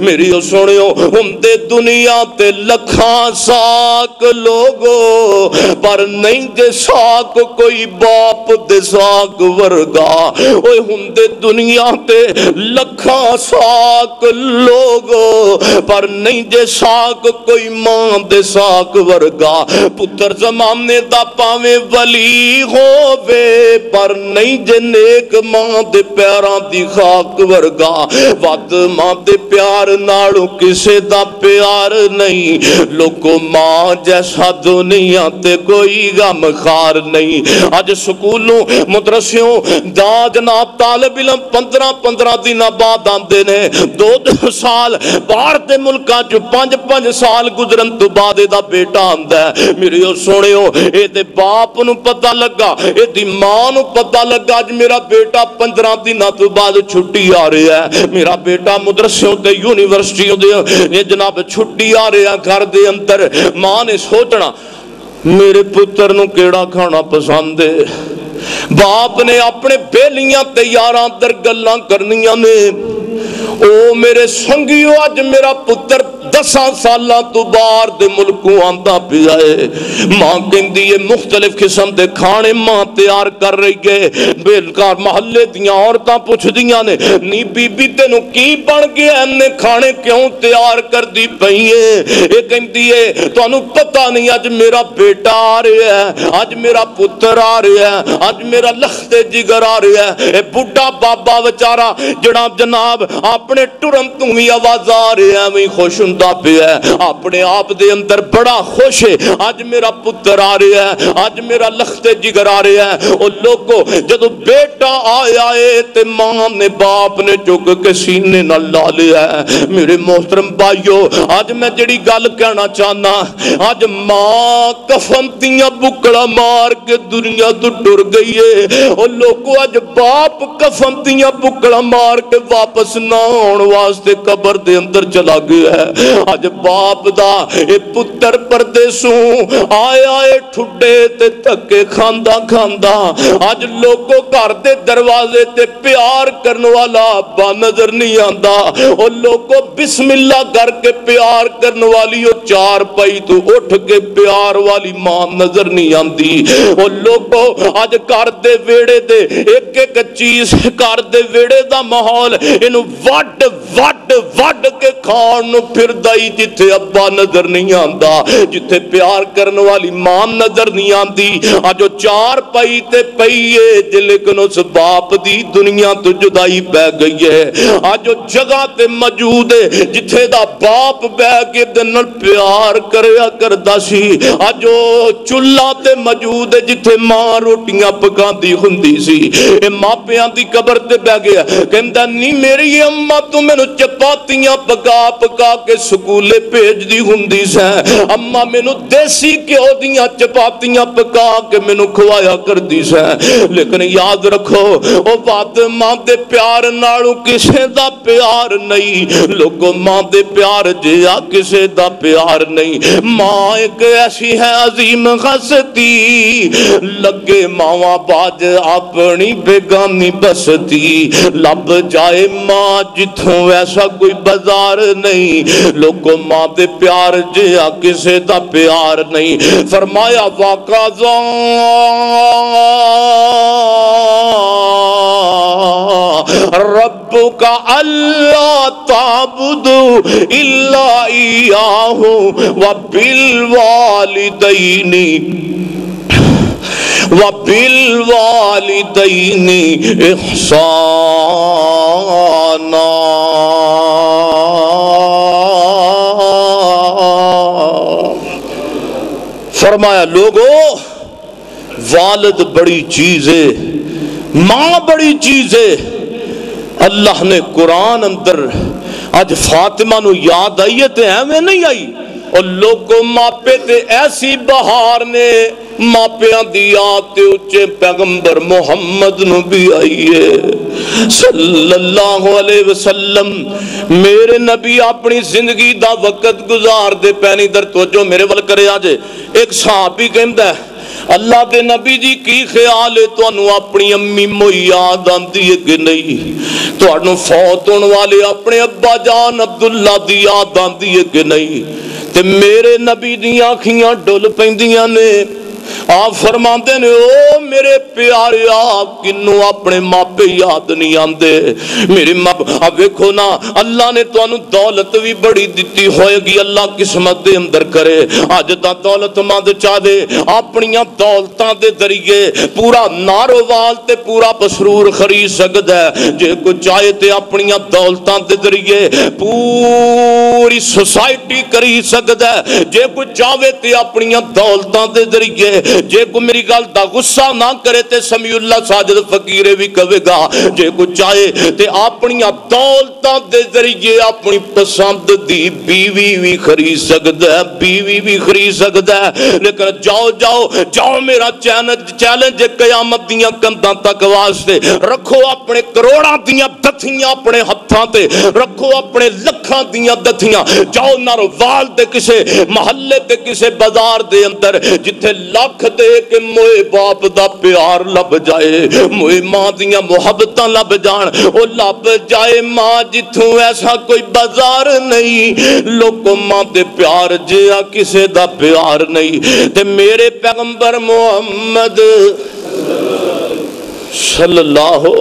मेरी सुनियो हुंदे दुनिया ते लखां साक लोगो पर नहीं जे साक कोई बाप दे साक वर्गा, ओए हुंदे दुनिया ते लखां साक लोगो पर नहीं जे साक कोई मां दे साक वर्गा। पुत्र जमाने दा पावे वली होवे पर नहीं जे नेक मां दे पैरां दी खाक वर्गा। वद मां दे प्यार नालों किसे दा प्यार नहीं, लोगों मां जैसा दुनिया ते कोई गमखार नहीं। अज स्कूलों मदरसों दा जनाब तालिब इलम पंद्रह पंद्रह दिन बाद आंदे ने, दो दो साल बाहर दे मुल्कां च पांच पांच साल गुजरन तो बाद दा बेटा आंदा है। मेरे सुनियो एदे बाप नू पता लगा एदी मां नू पता लगा अज मेरा बेटा पंद्रह दिनां तो बाद छुट्टी आ रहा है, मेरा बेटा मदरसों ते यूनिवर्सिटियों दे जनाब छुट्टी आ रहा घर दे अंदर। मां ने सोचना मेरे पुत्र नूं केड़ा खाना पसंद है, बाप ने अपने बेलियां ते यारां अंदर गल्लां करनियां ने, ओ मेरे संगियो अज मेरा पुत्र दसा साल तो बाहर दे मुल्कों आंदा पिया है। मां कहंदी है मुख्तलिफ किस्म दे खाने मां तैयार कर रही है, बेलकार महल्ले दियां औरतां पुछदियां ने नी बीबी तेनू की बन गया इन्ने खाने क्यों तैयार करदी पई है। ए कहंदी है तुहानू पता नहीं अज मेरा बेटा आ रहा है, अज मेरा पुत्र आ रहा है, अज मेरा लखते जिगर आ रहा है। ए बुढ़ा बाबा बेचारा जनाब जनाब अपने टुरन तू भी आवाज आ रहा है, वही खुश हुंदा रोंदा पिया अपने आप दे अंदर बड़ा खुश है, अज मेरा पुत्र आ रहा है, अज मेरा लखते जिगर आ रहा है। और लोगों जब बेटा आया है तो मां ने बाप ने चुग के सीने नाल ला लिया है। मेरे मोहतरम भाइयो अज मैं जड़ी गल कहना चाहना, अज मां कफन दियां बुकड़ा मार के दुनिया तो टुर गई है। और लोगों अज बाप कफन दियां बुकड़ा मार के वापस ना आने वास्ते कबर दे अंदर चला गया है। अज बाप दा ए पुत्र परदेसों आया है ठुड्डे ते थके खांदा खांदा। अज लोगों घर दे दरवाजे ते प्यार करने वाला अब्बा नजर नहीं आंदा। और लोगों बिस्मिल्ला करके प्यार करने वाली ओ चार पाई तो उठ के प्यार वाली मां नजर नहीं आंदी। और लोगों अज घर दे वेड़े दे एक एक चीज घर दे वेड़े दा माहौल इनू वड वड वड के खान नू फिरदा ही जिथे अब्बा नजर नहीं आंदा, जिथे प्यार करने वाली मां नजर नहीं आंदी। अज चार पाई ते पई है लेकिन उस बाप दी दुनिया तो जुदाई पै गई है। अज जगह ते मौजूद है जिथे दा बाप बह के दिल प्यार करया करदा सी। अज चुल्हा ते मौजूद है जिथे मां रोटियां पकांदी हुंदी सी। ए मापियां दी कबर ते बह गया कहंदा नहीं मेरी अम्मा तू मेनू चपातियां पका पका के स्कूले भेजदी हुंदी सी। अम्मा मेनू देसी घ्यो दियां चपातियां पका के मेनू खवाया करदी सी। लेकिन याद रखो ओ बाप मां दे प्यार नालों किसे दा प्यार नहीं। लोगों मां दे प्यार जिया किसे दा प्यार नहीं। मां एक ऐसी है अजीम हस्ती लगे मावा बाज अपनी बेगानी बसती। लब जाए मां जिथों ऐसा कोई बाजार नहीं। लोगों मां दे प्यार जिया किसे दा प्यार नहीं। फरमाया वाका जा रब्बु का अल्लाह ताबुदू इल्ला इयाहु व बिल वालिदैनी व बिल वालिदैनी इहसाना। फरमाया लोगो वालिद बड़ी चीज है, मां बड़ी चीज है। अल्लाह ने कुरान अंदर अज फातिमा नू याद आई है तो एवं नहीं आई। और लोगों मापे ते ऐसी बहार ने मापिया दी याद ते उच्चे पैगंबर मुहम्मद नू भी आई है सल्लल्लाहु अलैहि वसल्लम। मेरे नबी अपनी जिंदगी दा वक्त गुजार दे पैनी दर तवज्जो मेरे वल करे। आज एक सहाबी कहंदा है अल्लाह के नबी जी की ख्याल है तुहानू अपनी अम्मी मोई याद आती है कि नहीं, तुहानू फौत होने वाले अपने अब्बा जान अब्दुल्ला की याद आती है कि नहीं। ते मेरे नबी दी अखियां डुल पैंदियां ने। आप फरमाते ने ओ मेरे प्यारे आप किन्नू अपने मापे याद नहीं आते। मेरे माप आप देखो ना अल्लाह ने तुहानू दौलत भी बड़ी दिती होएगी, अल्लाह किस्मत दे अंदर करे। अज दा दौलतमंद चाहे अपनियां दौलतां दे जरिए पूरा नारोवाल ते पूरा पसरूर खरीद सकदा है। जे कोई चाहे ते अपनियां दौलतां दे जरिए पूरी सोसाइटी खरीद सकदा है। जे कोई चाहे ते अपनियां दौलतां दे जरिए जे को मेरी गल दा गुस्सा ना करे ते समीउल्ला साजिद फकीरे भी कहेगा। जे को चाहे ते अपनी दौलतां दे जरिए अपनी पसंद दी बीवी भी खरीद सकदा है, बीवी भी खरीद सकदा है। लेकिन जाओ जाओ जाओ मेरा चैलेंज चैलेंज कयामत दियां कंधां तक वास्ते रखो अपने करोड़ां दियां दथियां अपने हत्थां ते, रखो अपने लखां दियां दथियां। जाओ नारोवाल दे किसे महल्ले ते किसे बाजार दे अंदर जिथे लख दे के मोए बाप दा प्यार लभ जाए, मोए मां दियां मुहब्बतां लभ जान। ओ लभ जाए मां जिथों ऐसा कोई बाजार नहीं। लोगों मां दे प्यार जिया किसे दा प्यार नहीं। ते मेरे पैगंबर मुहम्मद सल्लल्लाहु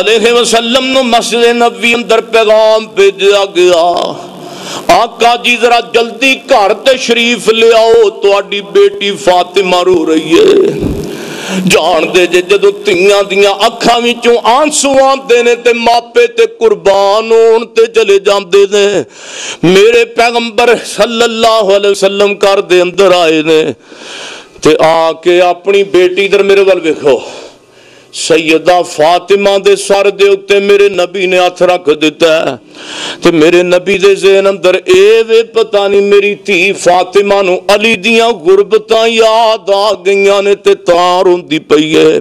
अलैहि वसल्लम नू मस्जिद नबवी अंदर पैगाम भेजा गया आका जी जरा जल्दी घर तशरीफ ले आओ, तो बेटी फातिमा रो रही है। जानते जे जदों तियां दियां अखां विचों आंसू आंदे ने ते मापे ते कुर्बान होण ते चले जांदे ने। मेरे पैगंबर सल्लल्लाहु अलैहि वसल्लम घर दे अंदर आए ने ते आके अपनी बेटी इधर मेरे वाल वेखो सैयदा फातिमा दे सर दे उत्ते मेरे नबी ने हथ रख दिता है ते मेरे नबी दे ज़हन अंदर ए वे पता नहीं मेरी धी फातिमा नूं अली दियां गुरबतां याद आ गईयां ने ते तां रोंदी पई है।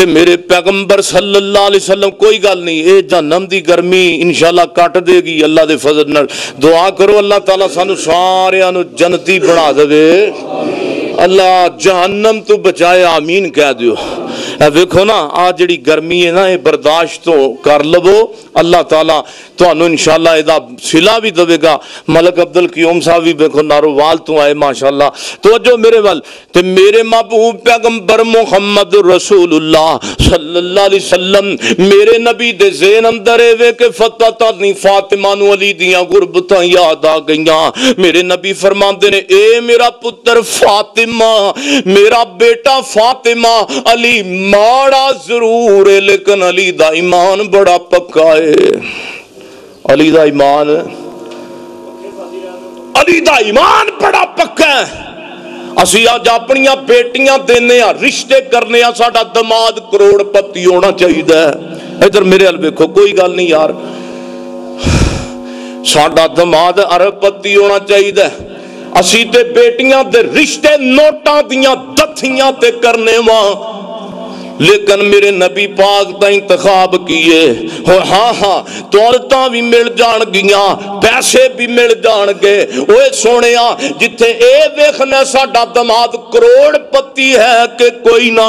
ते मेरे पैगंबर सल्लल्लाहु अलैहि वसल्लम कोई गल नहीं ए जन्म दी गर्मी इंशाअल्लाह कट देगी अल्लाह दे फजल नाल। दुआ करो अल्लाह ताला सानू सारियां नूं जन्नती बना देवे, अल्लाह जहन्नम तो बचाए, आमीन कह दियो। वेखो ना आ जिहड़ी गर्मी है ना ये बर्दाश्त तो कर लवो, अल्लाह ताला तुहानू इंशाअल्लाह इहदा सिला भी देगा। मलक अब्दुल क़य्यूम साहब भी वेखो नारोवाल तो आए माशाअल्लाह। तो जो मेरे वाल ते मेरे महबूब पैगंबर मुहम्मद रसूलुल्लाह सल्लल्लाहु अलैहि वसल्लम मेरे नबी दे ज़हन अंदर एवे के फतह ता नहीं फातिमा नू अली दियां गुरबतां याद आ गईयां। मेरे नबी फरमांदे ने ए मेरा पुत्र फातिमा, मेरा बेटा फातिमा, अली माड़ा जरूर है लेकिन अली दा ईमान बड़ा पक्का है। अली दा ईमान अली दा ईमान बड़ा पक्का है। असी अज अपनियां बेटियां देने रिश्ते करने साडा दमाद करोड़पति होना चाहिए। इधर मेरे अल वेखो कोई गल नहीं यार, साडा दमाद अरबपति होना चाहिए। असी ते बेटियां दे रिश्ते नोटां दियां दथियां ते करने वां लेकिन मेरे नबी पाक का इंतखाब किए। हाँ हाँ दौलत भी मिल जान गियां, पैसे भी मिल जाएंगे। ओए सोनिया जिथे ये वेखना साडा दमाद करोड़पति है कि कोई ना,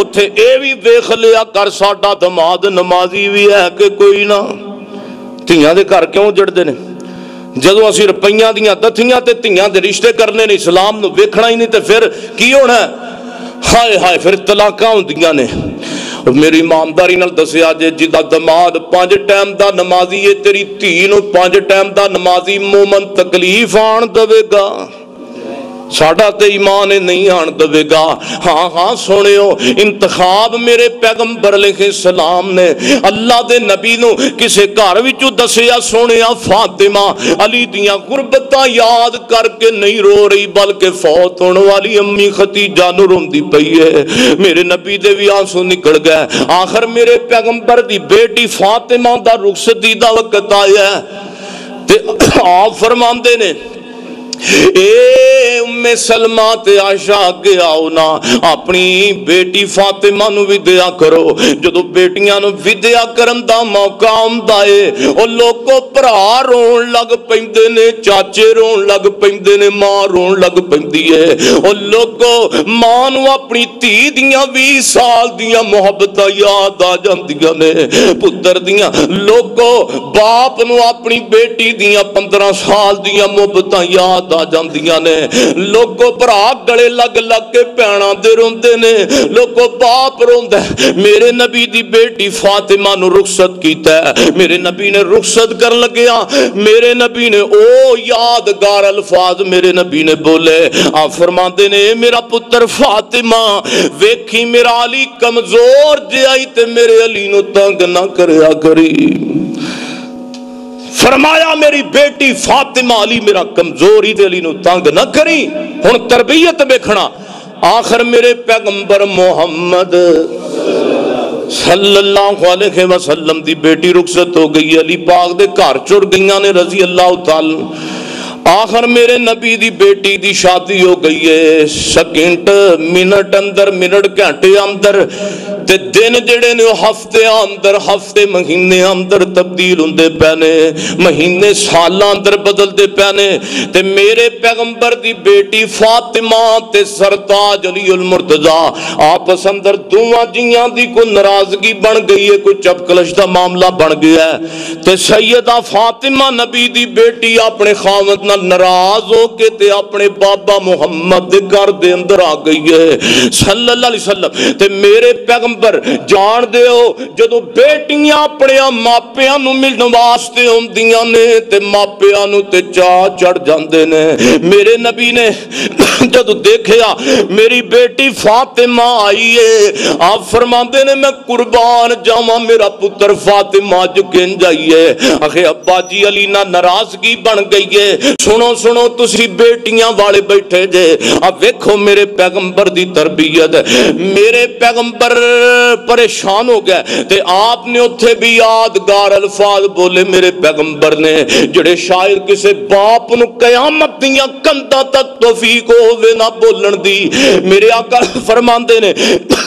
उत्थे ये भी वेख लिया कर साडा दमाद नमाजी भी है कि कोई ना। धियां दे घर क्यों उजड़ते हैं? जदों असीं रुपइयां दीयां दथियां ते धियां दे रिश्ते करने ने, इस्लाम नूं वेखना ही नहीं तो फिर की होना? हाय हाय फिर तलाकां होंदियां ने। मेरी ईमानदारी नाल दस्सिया जे जिदा दमाद पांच टाइम दा नमाजी है तेरी धी नूं पांच टाइम दा नमाजी मोमन तकलीफ आण देवेगा? साडा ते ईमान नहीं आन देगा। हाँ हाँ सुनियो इंतखाब मेरे पैगंबर लिखे सलाम ने अल्लाह दे नबी नूं किसे घर विचों दसिया सुनिया फातिमा अली दियां गुरबतां याद करके नहीं रो रही बल्कि फौत होने वाली अम्मी खतीजा नूं रोंदी पई है। मेरे नबी दे भी आंसू निकल गए। आखिर मेरे पैगंबर दी बेटी फातिमा दा रुखसती दा वक्त आया ते आप फरमांदे ने ए उम्मे सलमा ते आशा के आओ ना अपनी बेटी फातिमा नूं विद्या करो। जदों बेटियां नूं विद्या करन दा मौका आउंदा है ओ लोको भरा रोण लग पैंदे ने, चाचे रोण लग पैंदे ने, मां रोण लग पैंदी है। ओ लोको मां नूं अपनी धी दियां बीस साल दियां मुहब्बतां याद आ जांदियां ने। पुत्तर दियां लोको बाप नूं अपनी बेटी दियां पंद्रह साल दियां मुहब्बतां याद आ जांदियां ने। लोगो भरा गले लग लग के भैणां दे रोंदे ने, लोगो बाप रोंदा। मेरे नबी दी बेटी फातिमा नूं रुखसत कीता है। मेरे नबी ने रुखसत कर लग्या मेरे नबी ने ओ यादगार अल्फाज मेरे नबी ने बोले। आ फरमांदे ने मेरा पुत्र फातिमा वेखी मेरा अली कमजोर जिहा ही ते मेरे अली नूं तंग ना करया करी। फरमाया मेरी बेटी फातिमा अली मेरा कमजोरी दे अली नूं तंग ना करी। हुण तरबियत वेखना। आखिर मेरे पैगंबर मुहम्मद सल्लल्लाहु अलैहि वसल्लम दी बेटी रुखसत हो गई अली पाक दे घर चुर गईयां ने रज़ी अल्लाह तआला। आखिर मेरे नबी दी बेटी दी शादी हो गई है। सेकंड मिनट अंदर मिनट घंटे अंदर ते दिन जेड़े ने हफ्ते अंदर हफ्ते महीने अंदर तब्दील हुंदे पए ने, महीने सालां अंदर बदलदे पए ने। ते मेरे पैगंबर दी बेटी फातिमा ते सरताज अली उल मुर्तज़ा आपस अंदर दोवां जियां दी कोई नाराजगी बन गई है, कोई चपकलश दा मामला बन गया है। ते सैयदा फातिमा नबी दी बेटी अपने खावंद नाराज होके ते अपने बाबा मुहम्मद दे घर दे अंदर आ गई है सल्लल्लाहु अलैहि वसल्लम। ते मेरे पैगंबर जान दे हो जदों बेटियां अपने मापियां नूं मिलण वास्ते आउंदियां ने ते मापियां नूं ते चाह चढ़ जांदे ने। मेरे नबी ने जद देखा मेरी बेटी फातिमा आई है, आप फरमाते ने मैं कुर्बान जावा मेरा पुत्र फातिमा अज किंज आई है। आखे अब्बा जी अली ना नाराजगी बन गई है। सुनो सुनो तुसी बेटियां वाले बैठे जे, अब वेखो मेरे पैगंबर दी तरबियत। मेरे पैगंबर परेशान हो गए ते आपने उत्थे भी यादगार अल्फाज बोले। मेरे पैगंबर ने जिहड़े शायर किसे बाप नूं कयामत दीयां कंधां तक तौफीक होवे ना बोलण दी, मेरे आका फरमांदे ने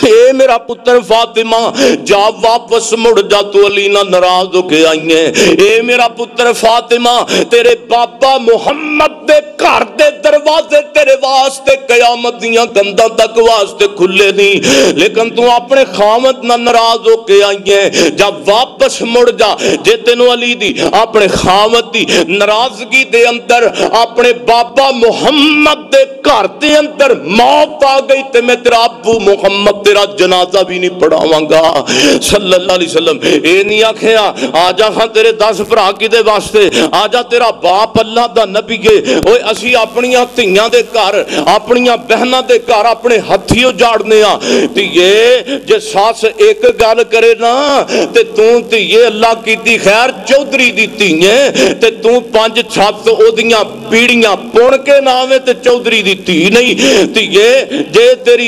ए मेरा पुत्र फातिमा जा वापस मुड़ जा, तू अली ना नाराज होके आई है। ए मेरा पुत्र फातिमा तेरे बाबा मुहम्मद दे घर दे दरवाजे तेरे वास्ते कयामत दीयां कंधां तक वास्ते खुले नहीं, लेकिन तू अपने खामद ना नाराज होके आई है। जा वापस मुड़ जा, जे तेनों अली दी अपने खामद दी नाराजगी दे अंदर अपने बाबा मुहम्मद दे घर दे अंदर मौत आ गई ते मैं तेरा अबू मुहम्मद तेरा जनाजा भी नहीं पढ़ावांगा सल्लल्लाहु अलैहि वसल्लम। ए नहीं आखिया आ जा हां तेरे दस भरा किदे वास्ते, आ जा तेरा बाप अल्लाह दा नबी है। ओए असी अपनियां धीयां दे घर अपनियां बहनां दे घर अपने हथी उजाड़ने आ। धीए जे सास एक गल करे ना ते तू धीए अल्लाह कीती खैर चौधरी दी धीए ते तू पंज छत ओदियां पीड़ियां पुण के ना आवे ते चौधरी दी धी नहीं। धीए जे तेरी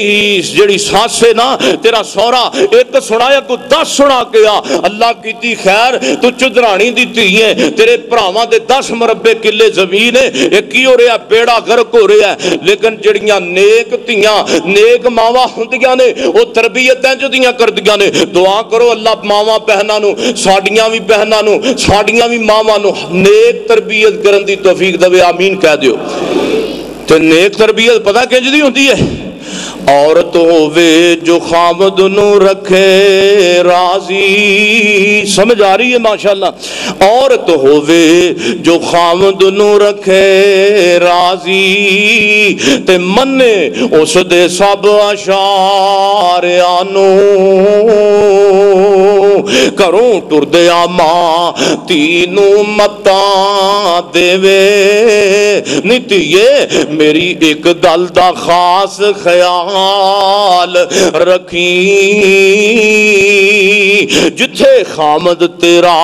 जेड़ी सास है ना तेरा सौरा एक सुनाया तू दस सुना के आ, अल्लाह कीती खैर तू चुधराणी दी धी है। तेरे भरावां दे दस मरबे किले जमीन है, ये की हो रहा बेड़ा गर्क हो रहा है। लेकिन जड़ियां नेक धीयां नेक मावा हुंदियां ने वो तरबियत जुदियां करदियां ने। दुआ करो अल्लाह मावा बहनां नूं साडियां भी बहनां नूं साडियां भी मावां नूं नेक तरबियत करन दी तौफीक देवे, आमीन कह दियो। ते नेक तरबियत पता किंज दी हुंदी है, औरत होवे जो खामद नूं रखे राजी। समझ आ रही है माशाल्लाह। औरत होवे जो खामद नूं रखे राजी ते मन्ने उस दे सब अशारियां नूं। घरों टुरदियां मां धी नूं मतां देवे नी। धीए मेरी एक गल दा खास ख्याल रखी, जिथे खामद तेरा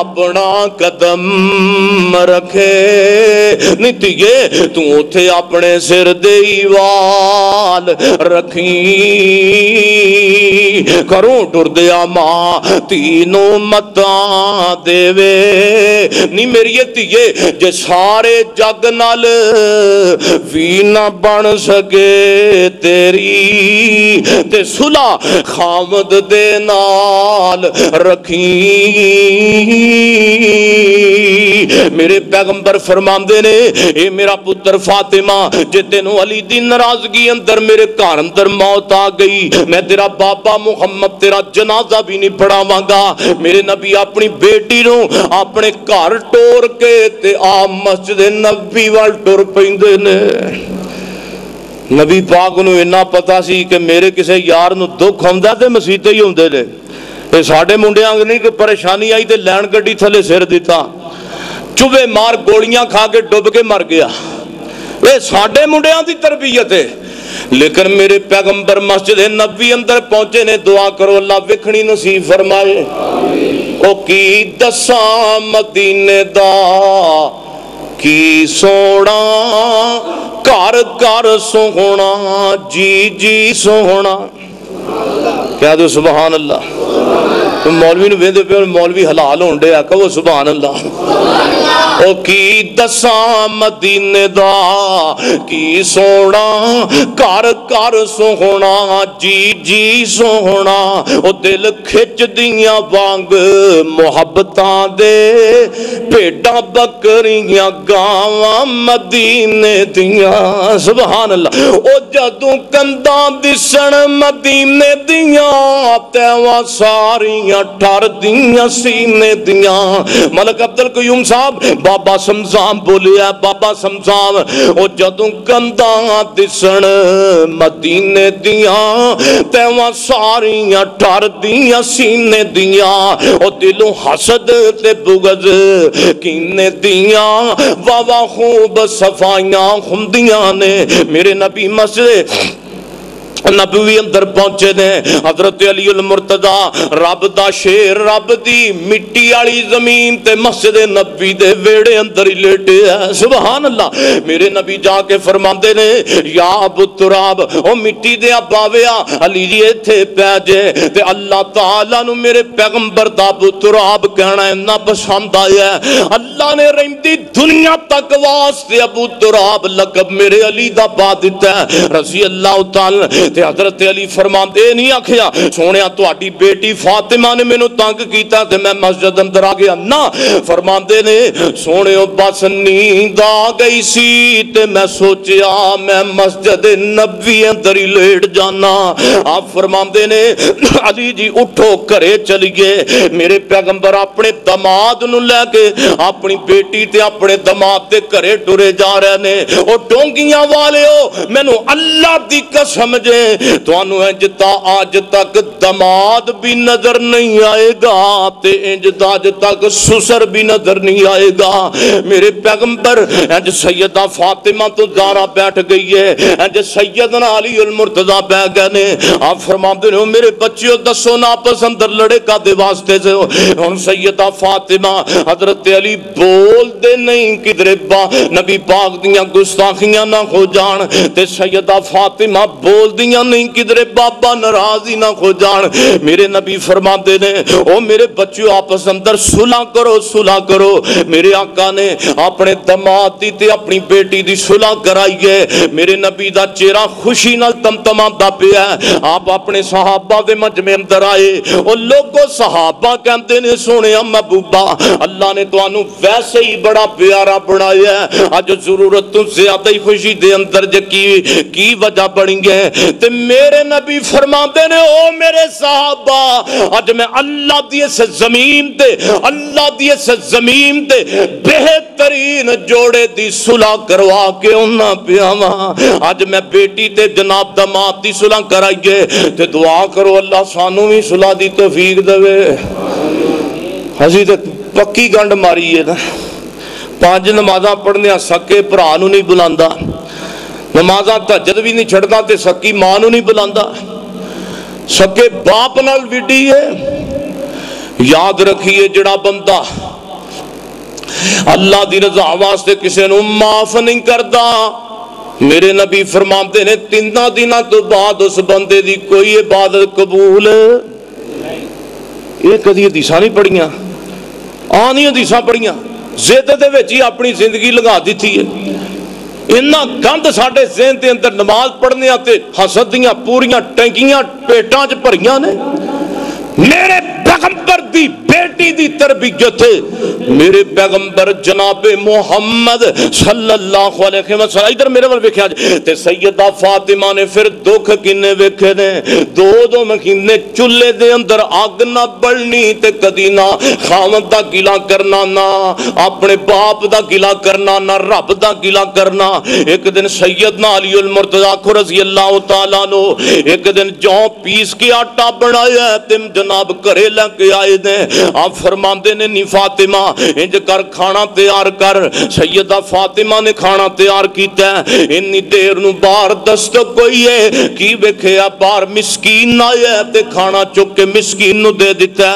अपना कदम रखे नी धीए तू उथे अपने सिर दे वाल रखी। घरों टुरदियां मां धी नूं मतां देवे नी। मेरी धीए जे सारे जग नाल वी ना बन सके तेरी ते सुला खामद दे नाल रखी। मेरे पैगंबर फरमांदे ने ए मेरा पुत्र फातिमा जे तेनों अली दी नाराजगी अंदर मेरे घर अंदर मौत आ गई, मैं तेरा बाबा मुहम्मद तेरा जनाजा भी नहीं पढ़ावांगा। मेरे नबी अपनी बेटी नूं अपने घर टोर के ते आ मस्जिद नबी वाल टुर पैंदे ने। नबी पाक नूं इन्ना पता सी कि मेरे किसी यार नूं दुख आउंदा ते मसीते ही हुंदे ने। ते साडे मुंडियां अंग नहीं कोई परेशानी आई ते लैण गड्डी थले सिर दिता, चुभे मार गोलियां खा के डुब के मर गया। ये साडे मुंडियां दी तरबियत है। लेकिन मेरे पैगंबर मस्जिद नबी अंदर पहुंचे ने। दुआ करो अल्लाह विखणी नसीब फरमाए। ओ की दसा मदीने दा की सोना, घर घर सोहना, जी जी सोहना। कह दो सुभान अल्लाह। तो मौलवी नूं वेंदे पे मौलवी हलाल होण दिया, कहो सुभान अल्लाह। ओ की दसा मदीने दा की सोना, घर घर सोहना, जी जी सोहना। ओ दिल खिच दियां वांग मुहब्बतां दे, भेडां बकरियां गावां मदीने दियां। सुभान अल्लाह। ओ जदों कंधां दिसण मदीने दियां तैवां सारियां ठरदियां सीने दियां। मलक अब्दुल कयूम साहब बाबा समझाम बोलिया बाबा समझाम वो जदों गंदा दिसन मदीने दिया तेवां सारियां डर दियां सीने दियां ओ दिलों हसद ते बुगज कीने दियां वावा खूब सफाइयां हुंदियां ने। मेरे नबी मस्जिद नबवी अंदर पहुंचे ने हजरत अली उल मुर्तजा रब दा शेर रब दी मिट्टी वाली जमीन ते मस्जिद नबवी दे वेड़े अंदर ही लेटे है। सुभान अल्लाह। मेरे नबी जाके फरमांदे ने या अबू तुराब ओ मिट्टी दे बावेया अली जी इत्थे पै जे ते अल्लाह ताला नु मेरे पैगंबर दा अबू तुराब कहना इन्ना पसंद आया अल्लाह ने रहमती दुनिया तक वास्ते अबू तुराब लकब मेरे अली दा पा दिता है रजी अल्लाह ताला। ते हजरत अली फरमाते नहीं आखिया सोनिया तुहाडी बेटी फातिमा ने मैनू तंग कीता ते मैं मस्जिद अंदर आ गया ना। फरमाते ने सोनियो बस नींद आ गई सी ते मैं सोचिया मैं मस्जिद नबवी अंदर ही लेट जाना। आप फरमाते ने अली जी उठो घरे चलिए। मेरे पैगंबर अपने दामाद नू लैके अपनी बेटी ते अपने दामाद दे घरे टुरे जा रहे ने। ओ डोंगियां वालेओ मैनू अल्लाह दी कसम जे तुहानू इंज दा अज तक दामाद भी नजर नहीं आएगा ते इंज दा अज तक सुसर भी नजर नहीं आएगा। मेरे पैगंबर इंज सैयदा फातिमा तो जारा बैठ गई है इंज सैयदना अली उल मुर्तजा पै गए ने। आप फरमाते हो मेरे बच्चों दसो ना आपस अंदर लड़े कादे वास्ते से हुन सैयदा फातिमा हजरत अली बोलदे नहीं किधरे बा नबी पाक दियां गुस्ताखियां ना हो जान ते सैयदा फातिमा बोल दियां नहीं किधरे बाबा नाराज ही ना हो जान। मेरे नबी फरमाते ने ओ मेरे बच्चों आपस अंदर सुलह करो सुलह करो। मेरे आका ने अपने दामाद दी ते अपनी बेटी दी सुलह कराई है। मेरे नबी दा चेहरा खुशी नाल तमतमांदा पिया। आप अपने सहाबा दे मजमे अंदर आए ओ लोगो सहाबा कहंदे ने सोहणिया महबूबा अल्लाह ने तुहानू वैसे ही बड़ा प्यारा बनाया है अज जरूरत तों ज्यादा ही खुशी दे अंदर जे की की वजह बनी है। ते मेरे नबी फरमाते ने ओ मेरे साहबा अज मैं अल्लाह दी इस ज़मीन ते अल्लाह दी इस ज़मीन ते बेहतरीन जोड़े दी सुलह करवा के उन्ना पियावा। अज मैं बेटी ते जनाब दामाद दी सुलह कराइए ते दुआ करो अल्लाह सानू भी सुलह दी तौफीक देवे। असीं ते पक्की गंढ मारी है पंज नमाज़ां पढ़ने सके भरा नूं नहीं बुलांदा नमाजा तहज्जुद भी नहीं छड़ता तो सकी मां नूं नहीं बुलांदा सके बाप नाल विडी है। याद रखिए जिहड़ा बंदा अल्लाह की रजा वास्ते किसी नूं माफ नहीं करता मेरे नबी फरमाते ने तिन्ना दिनों तो बाद उस बंदे की कोई इबादत कबूल। ये कभी हदीसां नहीं पढ़ियां आ नहीं हदीसां पढ़ियां जिद दे विच ही अपनी जिंदगी लगा दी है। इन्ना गंद साढ़े ज़हन के अंदर नमाज पढ़ने ते हसद दियां पूरियां टंकियां पेटां च भरियां ने। मेरे पैगंबर दी बेटी दी तरबियत मेरे पैगंबर जनाबे मुहम्मद सल्लल्लाहु अलैहि वसल्लम इधर मेरे वाल वेख्या ते सैयदा फातिमा ने फिर दुख किन्ने वेखे ने। दो दो महीने चुल्हे दे अंदर अग ना बलनी ते कदी ना खावंद दा गिला करना ना अपने बाप दा गिला करना ना रब दा गिला करना। एक दिन सैयदना अली उल मुर्तजा रज़ियल्लाहु तआला नो एक दिन जौ पीस के आटा बनाया ते जनाब घरे लैके आए ने। आप फरमाते ने नी फातिमा इंज कर खाना तैयार कर। सैयदा फातिमा ने खाना तैयार किया इन्नी देर नूं बाहर दस्तक कोई है की वेखिया बाहर मिसकीन आया ते खाना चुक के मिसकीन नूं दे दिता।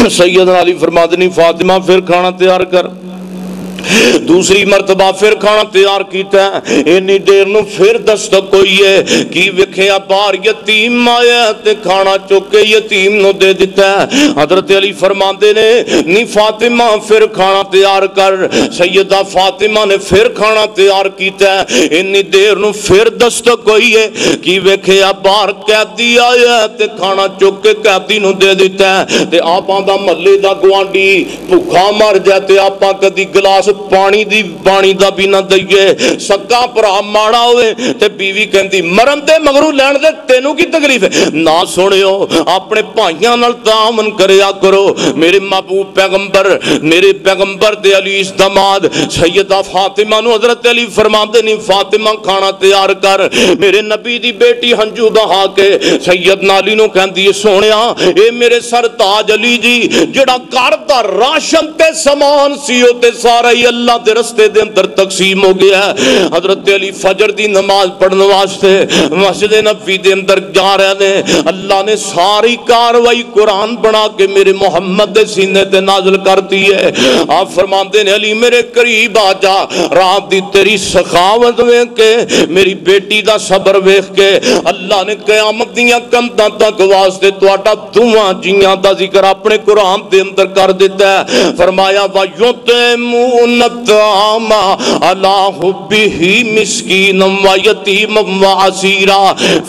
सैयदना अली फरमाते ने फातिमा फिर खाना तैयार कर। दूसरी मरतबा फिर खाना तैयार किया इन्नी देर नूं फिर दस्तक होई है कि वेखिया बाहर यतीम आया ते खाना चुक के यतीम नूं दे दिता। हजरत अली फरमांदे ने नी फातिमा फिर खाना तैयार कर। सैयदा फातिमा ने फिर खाना तैयार किया इन्नी देर नूं फिर दस्तक होई है कि वेखिया बाहर कैदी आया ते खाना चुक के कैदी नूं दे दिता। ते आपां दा महल्ले दा गुआंढी भुखा मर जाए ते आपां कदी गिलास पानी दी पानी दा भी ना दईए। सक्का भरा माड़ा होवे ते बीवी कहंदी मरन दे मगरू लैण दे, तैनू की तकलीफ है। ना सुनियो, अपने भाइयां नाल तामन करया करो। मेरे महबूब पैगंबर, मेरे पैगंबर दे अली इस्तामाद सैयदा फातिमा नू हजरत अली फरमांदे ने, फातिमा खाना तैयार कर। मेरे नबी दी बेटी हंजू बहा के सैयदना अली नू कहंदी है, सोहणिया ए मेरे सरताज अली जी, जिहड़ा घर दा राशन ते समान सी ओ ते सारा ही अल्लाह दे रस्ते दे अंदर तकसीम हो गया। हजरत अली फजर दी नमाज पढ़ने वास्ते मस्जिद नबवी दे अंदर जा रहे ने, अल्लाह ने सारी कार्रवाई कुरान बना के मेरे मोहम्मद दे सीने ते नाज़िल करती है। आप फरमांदे ने, अली मेरे करीब आ जा, रात दी तेरी सखावत वेख के, मेरी बेटी दा सबर वेख के अल्लाह ने कयामत दियां कंधां तक वास्ते तुहाडा दुआ जियां दा जिक्र अपने कुरान दे अंदर कर दिता है। फरमाया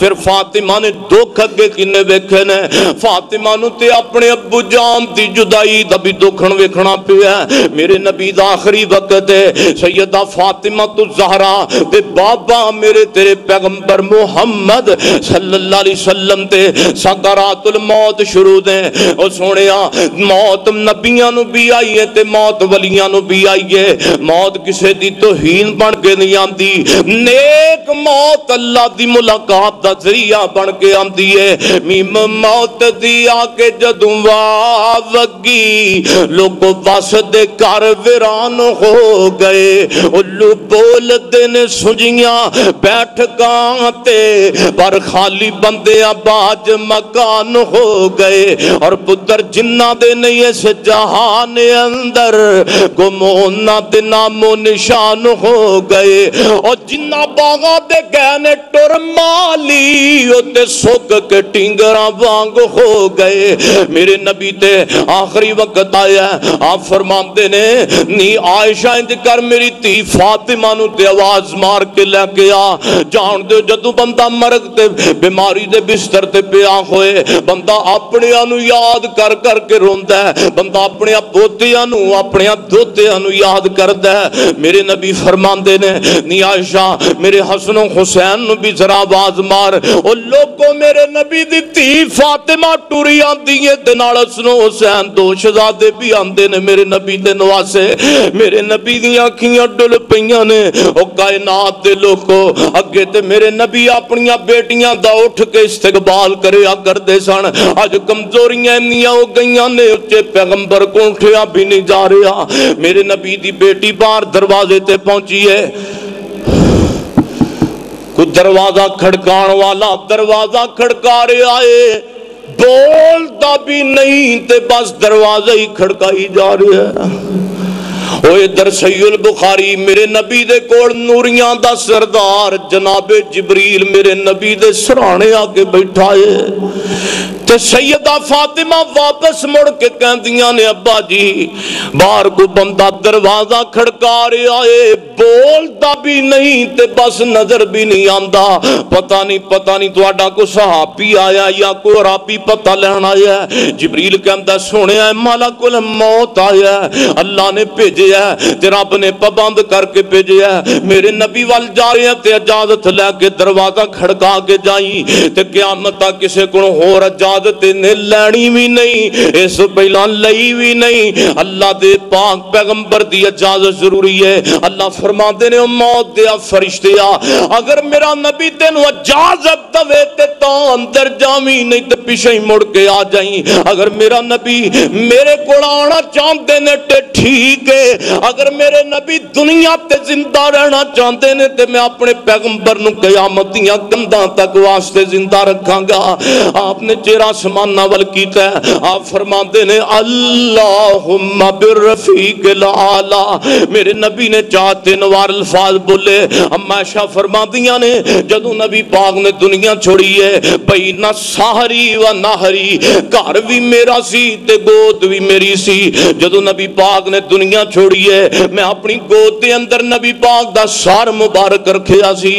फिर फातिमा ने दुख अगे किन्ने वेखे ने, फातिमा नूं ते अपने अबू जान दी जुदाई दा भी दुखन वेखना पिया। मेरे नबी दा आखिरी वक्त है, सैयदा फातिमा तू ज़हरा ते बाबा मेरे तेरे पैगंबर मुहम्मद सल्लल्लाहु अलैहि वसल्लम ते सकरातुल मौत शुरू दे। ओ सोहणिया, मौत नबियां नूं भी आई है ते मौत वलियां नूं भी आई है। मौत किसी की तोहीन बन के नहीं आती, नेक मौत अल्लाह की मुलाकात का जरिया बन के आती है। मीम मौत दी आके जदों वाह लगी, लोग बस दे घर वीरान हो गए। उल्लू बोलदे ने सुजियां बैठकां ते, पर खाली बंदे आबाज मकान हो गए। और पुत्र जिन्ना दे नहीं इस जहान अंदर, गुमोना दे नामो निशान हो गए। और जिन्ना बागा दे गहने टुर माली, उते सुक के टिंगरा वांग हो गए। मेरे नबी ते आखिरी वक्त आया। आप फरमाते ने, नी आयशा इंज कर, मेरी धी फातिमा नूं ते आवाज मार के लैके आ। जान दे जदों बंदा मरग ते बीमारी दे बिस्तर ते पिया होए, बंदा अपने नूं याद कर करके रोंदा है, बंदा अपने पोतियां नूं अपने दोतियां नूं याद करदा है। मेरे नबी फरमांदे ने, नी आयशा मेरे हसनो हुसैन नूं भी जरा आवाज मार। ओ लोगो, मेरे नबी दी धी फातिमा टुरी आंदी है ते नाल हसनो हुसैन दो शहजादे भी आंदे ने, मेरे नबी दे नवासे। मेरे नबी दी अखियां डुल पईयां ने। ओ कायनात दे लोगो, अगे ते मेरे नबी अपनियां बेटियां दा उठ के इस्तकबाल करया करदे सन, अज कमजोरियां इन्नियां हो गईयां ने, उच्चे पैगंबर को उठिया भी नहीं जा रहा। मेरे नबी दी बेटी बाहर दरवाजे ते पहुंची है, कोई दरवाजा खड़काण वाला दरवाजा खड़का रहा है, बोलता भी नहीं ते बस दरवाजा ही खड़काई जा रहा है। इधर सहीहुल बुखारी, मेरे नबी दे कोल नूरियां दा सरदार जनाबे जिबरील मेरे नबी दे सराणे आके बैठा है। ते सैयदा फातिमा वापस मुड़ के कहंदियां ने, अब्बा जी बाहर को बंदा दरवाजा खड़का रहा है, बोलता भी नहीं ते बस नजर भी नहीं आंदा। पता नहीं पता नहीं तुहाडा कोई सहाबी आया या कोई राबी पता लैण आया। जिबरील कहंदा, सुनिया मलाकुल मौत आया, अल्लाह ने भेजे है ते रब ने पाबंद करके भेजे है। मेरे नबी वाल जा रहे हैं ते इजाजत लैके दरवाजा खड़का के जाई, ते क़यामत तक किसी को होर इजाजत ने लैनी भी नहीं, इस पहला लई भी नहीं। अल्लाह दे पाक पैगंबर दी इजाजत जरूरी है। अल्लाह फरमाते ने, मौत दे फरिश्तिया अगर मेरा नबी तेनू इजाजत दवे ते तां अंदर जावी, नहीं ते पिछे ही मुड़ के आ जाई। अगर मेरा नबी मेरे कोल आना चाहते ने ते ठीक है, अगर मेरे नबी दुनिया ते जिंदा रहना चाहते ने ते मैं अपने पैगंबर नू कयामत दीयां कंधां तक वास्ते जिंदा रखांगा। आपने चेहरा समाना वल कीता है। आप फरमाते ने, अल्लाहुम्मा बिर्रफीकिल आला। मेरे नबी ने चार तीन वार अल्फाज बोले। अम्मा आयशा फरमादियां ने, जदों नबी पाक ने दुनिया छोड़ी है, भई ना साहरी व नाहरी, घर भी मेरा सी ते गोद भी मेरी सी। जदों नबी पाक ने दुनिया छोड़ी है, मैं अपनी गोद के अंदर नबी पाक दा सार मुबारक रखिया सी।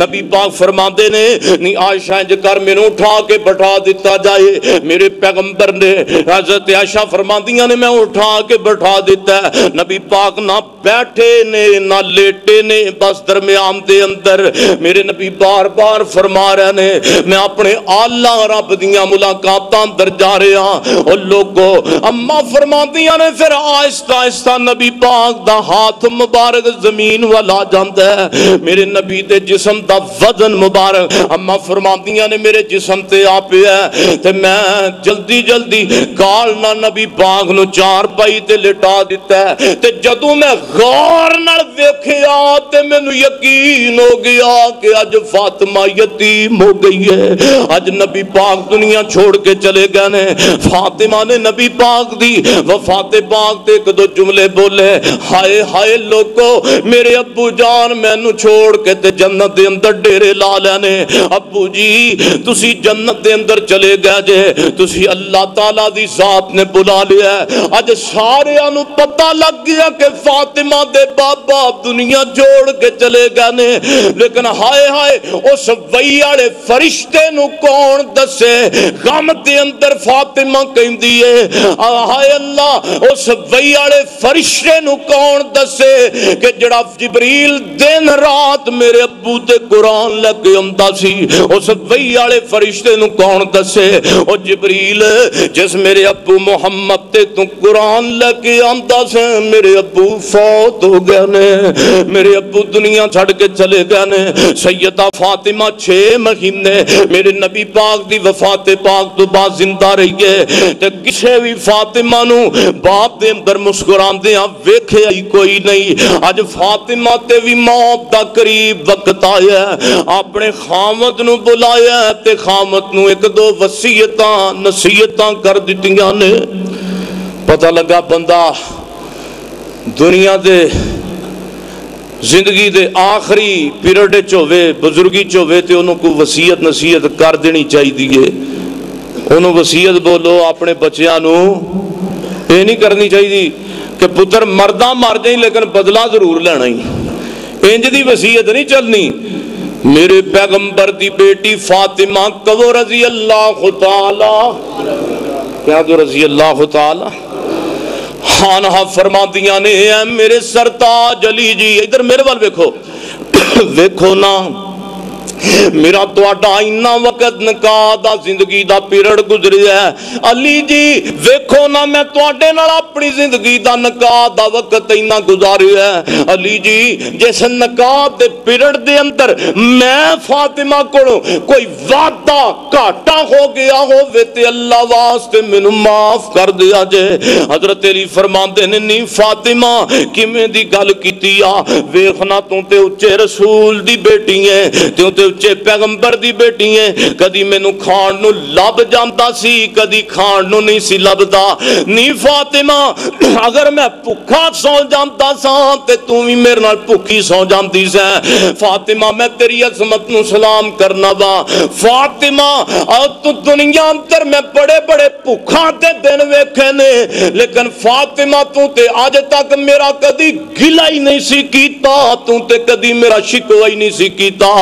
नबी पाक फरमाते ने, नी आयशा इंज कर, मैनू उठा के बैठा दिता जा, फरमादा है। मेरे पैगंबर ने हजरत आयशा फरमादियां ने मैं उठा के बैठा दिता है। नबी पाक ना बैठे ने ना लेटे ने, बस दरम्यान के अंदर मेरे नबी बार बार फरमा रहे ने मैं अपने आला रब दियां मुलाकातां अंदर जा रहा। और लोगो अम्मा फरमादियां ने फिर आहिस्ता आहिस्ता नबी पाक दा हाथ मुबारक जमीन वाला जाता है, मेरे नबी दे जिस्म दा वजन मुबारक अम्मा फरमादियां ने मेरे जिस्म ते आ पिया है। ते मैं जल्दी जल्दी गाल ना नबी पाक नु चार पाई ते लिटा दिता है। ते जदों मैं गौर नाल देखिया ते मैनू यकीन हो गया कि अज फातिमा यतीम हो गई है। अज नबी पाक दुनिया छोड़ के चले गए ने। फातिमा ने नबी पाक दी वफाते पाक ते एक दो जुमले बोले, हाय हाय लोगो मेरे अबू जान मैनू छोड़ के ते जन्नत दे अंदर डेरे ला लैने। अबू जी तुसी जन्नत दे अंदर चले गए जे, तुसी अल्लाह ताला दी जात ने बुला लिया। अज सारियां नू पता लग गया कि फातिमा दे बाबा दुनिया छोड़ के चले गए ने। लेकिन हाय हाय उस वही वाले फरिश्ते नू कौन दसे गम दे अंदर फातिमा कहंदी है, हाय अल्लाह उस वही वाले फरिश्ते नू कौन दसे कि जड़ा जिब्रील दिन रात मेरे अब्बू ते कुरान लेके आंदा सी। उस वही वाले फरिश्ते नू कौन दसे ओ जिब्रील जिस मेरे अब्बू मुहम्मद ते तू कुरान लेके आंदा सी, मेरे अब्बू फौत हो गए ने, मेरे अब्बू दुनिया छड़ के चले गए ने। सैयदा फातिमा छे महीने मेरे नबी पाक दी वफाते पाक तो बाद जिंदा रही है। ते किसे भी फातिमा नू बाप दे अंदर मुस्कुरांदियां वेखिया ही कोई नहीं। अज फातिमा ते भी मौत दा करीब वक्त आया, अपने खामत नू बुलाया ते खामत नू एक दो वसीयतां नसीहतां कर दित्तियां ने। पता लगा बंदा दुनिया दे जिंदगी दे आखिरी पीरियड होवे बुजुर्गी होवे ते उन्होंने कोई वसीयत नसीहत कर देनी चाहिए। उन्होंने वसीयत बोलो अपने बच्चों नू ये नहीं करनी चाहिए कि पुत्र मरदा मर जाई लेकिन बदला जरूर लेना ही, इंज दी वसीयत नहीं चलनी। मेरे पैगंबर दी बेटी फातिमा कहो रजी अल्लाह तआला क्या तो रजी अल्लाह तआला हां हा फरमादियां ने मेरे सरताज अली जी इधर मेरे वाल वेखो वेखो ना मेरा तुहाडा इन्ना वक्त निकाह दा जिंदगी दा पीरियड गुजरिया है। अली जी वेखो ना मैं तुहाडे नाल अपनी जिंदगी दा निकाह दा वक्त इन्ना गुजारिया है। अली जी जिस निकाह दे पीरियड दे अंदर मैं फातिमा कोलों कोई वादा घाटा हो गया होवे ते अल्लाह वास्ते मैनू माफ कर दिया जे। हजरत अली फरमांदे ने नी फातिमा किवें दी गल कीती आ, वेखना तू ते उच्चे रसूल दी बेटी है तू ते उच्चे पैगंबर दी बेटी है। कदी मैनू खाण नू लभ जांदा सी कदी खाण नू नहीं सी लभदा। नी फातिमा अगर मैं भुखा सौ जांदा सां ते तू भी मेरे नाल भुखी सौ जांदी सैं। फातिमा मैं तेरी अज़मत नू सलाम करना वा। फातिमा तू दुनिया अंदर मैं बड़े बड़े भुखा ते दिन वेखे ने लेकिन फातिमा तू ते अज तक मेरा कदी गिला ही नहीं सी कीता, तू ते कदी मेरा शिकवा ही नहीं सी कीता।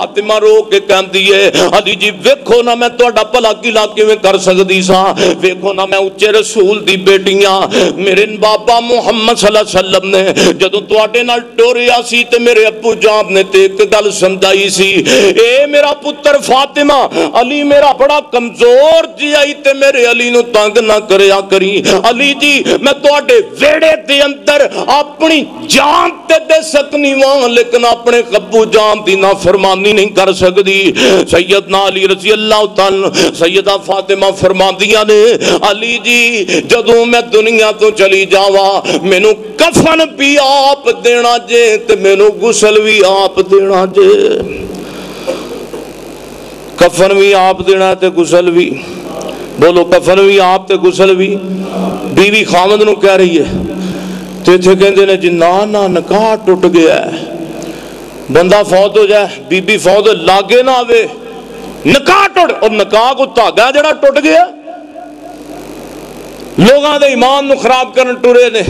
फातिमा रो के कहती है अली जी वेखो ना मैं तुहाडा भला किला किवें कर सकदी सां, वेखो ना मैं उच्चे रसूल दी बेटियां मेरे बाबा मुहम्मद सल्लल्लाहु अलैहि वसल्लम ने जदों तुहाडे नाल टोरिया सी ते मेरे अब्बू जान ने ते इक गल समझाई सी, ए मेरा पुत्र फातिमा अली मेरा बड़ा कमजोर जिहा आई ते मेरे अली नूं तंग ना करया करी। अली जी मैं तुहाडे वेड़े दे अंदर अपनी जान ते दे सकनी वां लेकिन अपने अब्बू जान दी ना फरमानी नहीं कर सकती। सैयदना अली रज़ी अल्लाह ताला सैयदा फातिमा फरमादियां ने अली जी जदों मैं दुनिया तो चली जावा मैनू कफन भी आप देना जे ते मैनू गुसल भी आप देना जे। कफन भी आप देना ते गुसल भी, बोलो कफन भी आप ते गुसल भी। बीवी खामद नू कह रही है ते इत्थे कहंदे ने जी ना ना निकाह टुट गया है, बंदा फौत हो जाए बीबी फौत लागे ना आवे निकाह टुट। और निकाह को धागा जड़ा टुट गया लोगों के ईमान को खराब करन टुरे ने।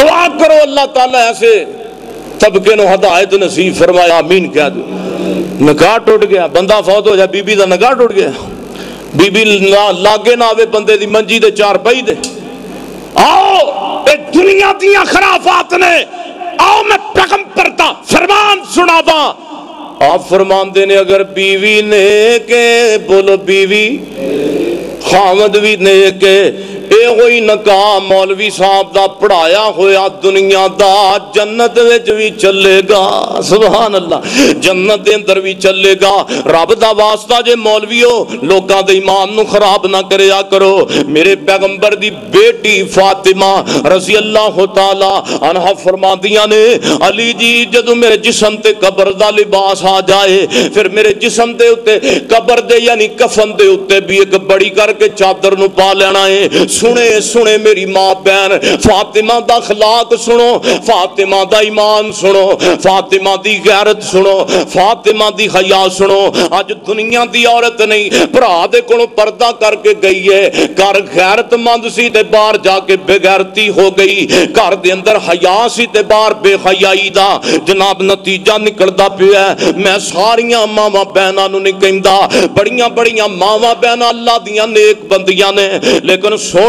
दुआ करो अल्लाह ताला ऐसे तबके को हदायत नसीब फरमाया, आमीन कह दो। निकाह टुट गया बंदा फौत हो जाए बीबी का निकाह टुट गया बीबी लागे ना आवे बंदे दी मंजी दे चार पाई दे। आओ ये दुनिया दियां खराफात ने, आओ मैं पैगंबर दा फरमान सुनावा। आप फरमांदे ने अगर बीवी ने के बोलो बीवी खामद भी ने के यही नकाम मौलवी साहब का पढ़ाया होया दुनिया का जन्नत भी चलेगा। सुभान अल्लाह, जन्नत के अंदर भी चलेगा। रब का वास्ता जे मौलवीओ लोगों के ईमान को खराब ना करया करो। मेरे पैगंबर की बेटी फातिमा रजी अल्लाह तआला अन्हा फरमादियां ने अली जी जदों मेरे जिसम ते कबर का लिबास आ जाए फिर मेरे जिसम के उत्ते कबर दे यानी कफन के उत्ते भी एक बड़ी करके चादर नूं पा लेना है। सुने सुने मेरी मां भैन फातिमा दा खलाक सुनो, फातिमा दा ईमान सुनो, फातिमा दी गैरत सुनो, फातिमा दी हया सुनो। अज दुनिया दी औरत नहीं भरा दे कोलों पर्दा करके गई है, घर गैरतमंद सी ते बाहर जाके बेगैरती हो गई, घर दे अंदर हया सी ते बाहर बेहयाई दा जनाब नतीजा निकलदा पिया। मैं सारियां मावां भैनां नूं नहीं कहंदा, बड़ियां बड़ियां मावां भैनां अल्लाह दियां नेक बंदियां ने, लेकिन सोहणियों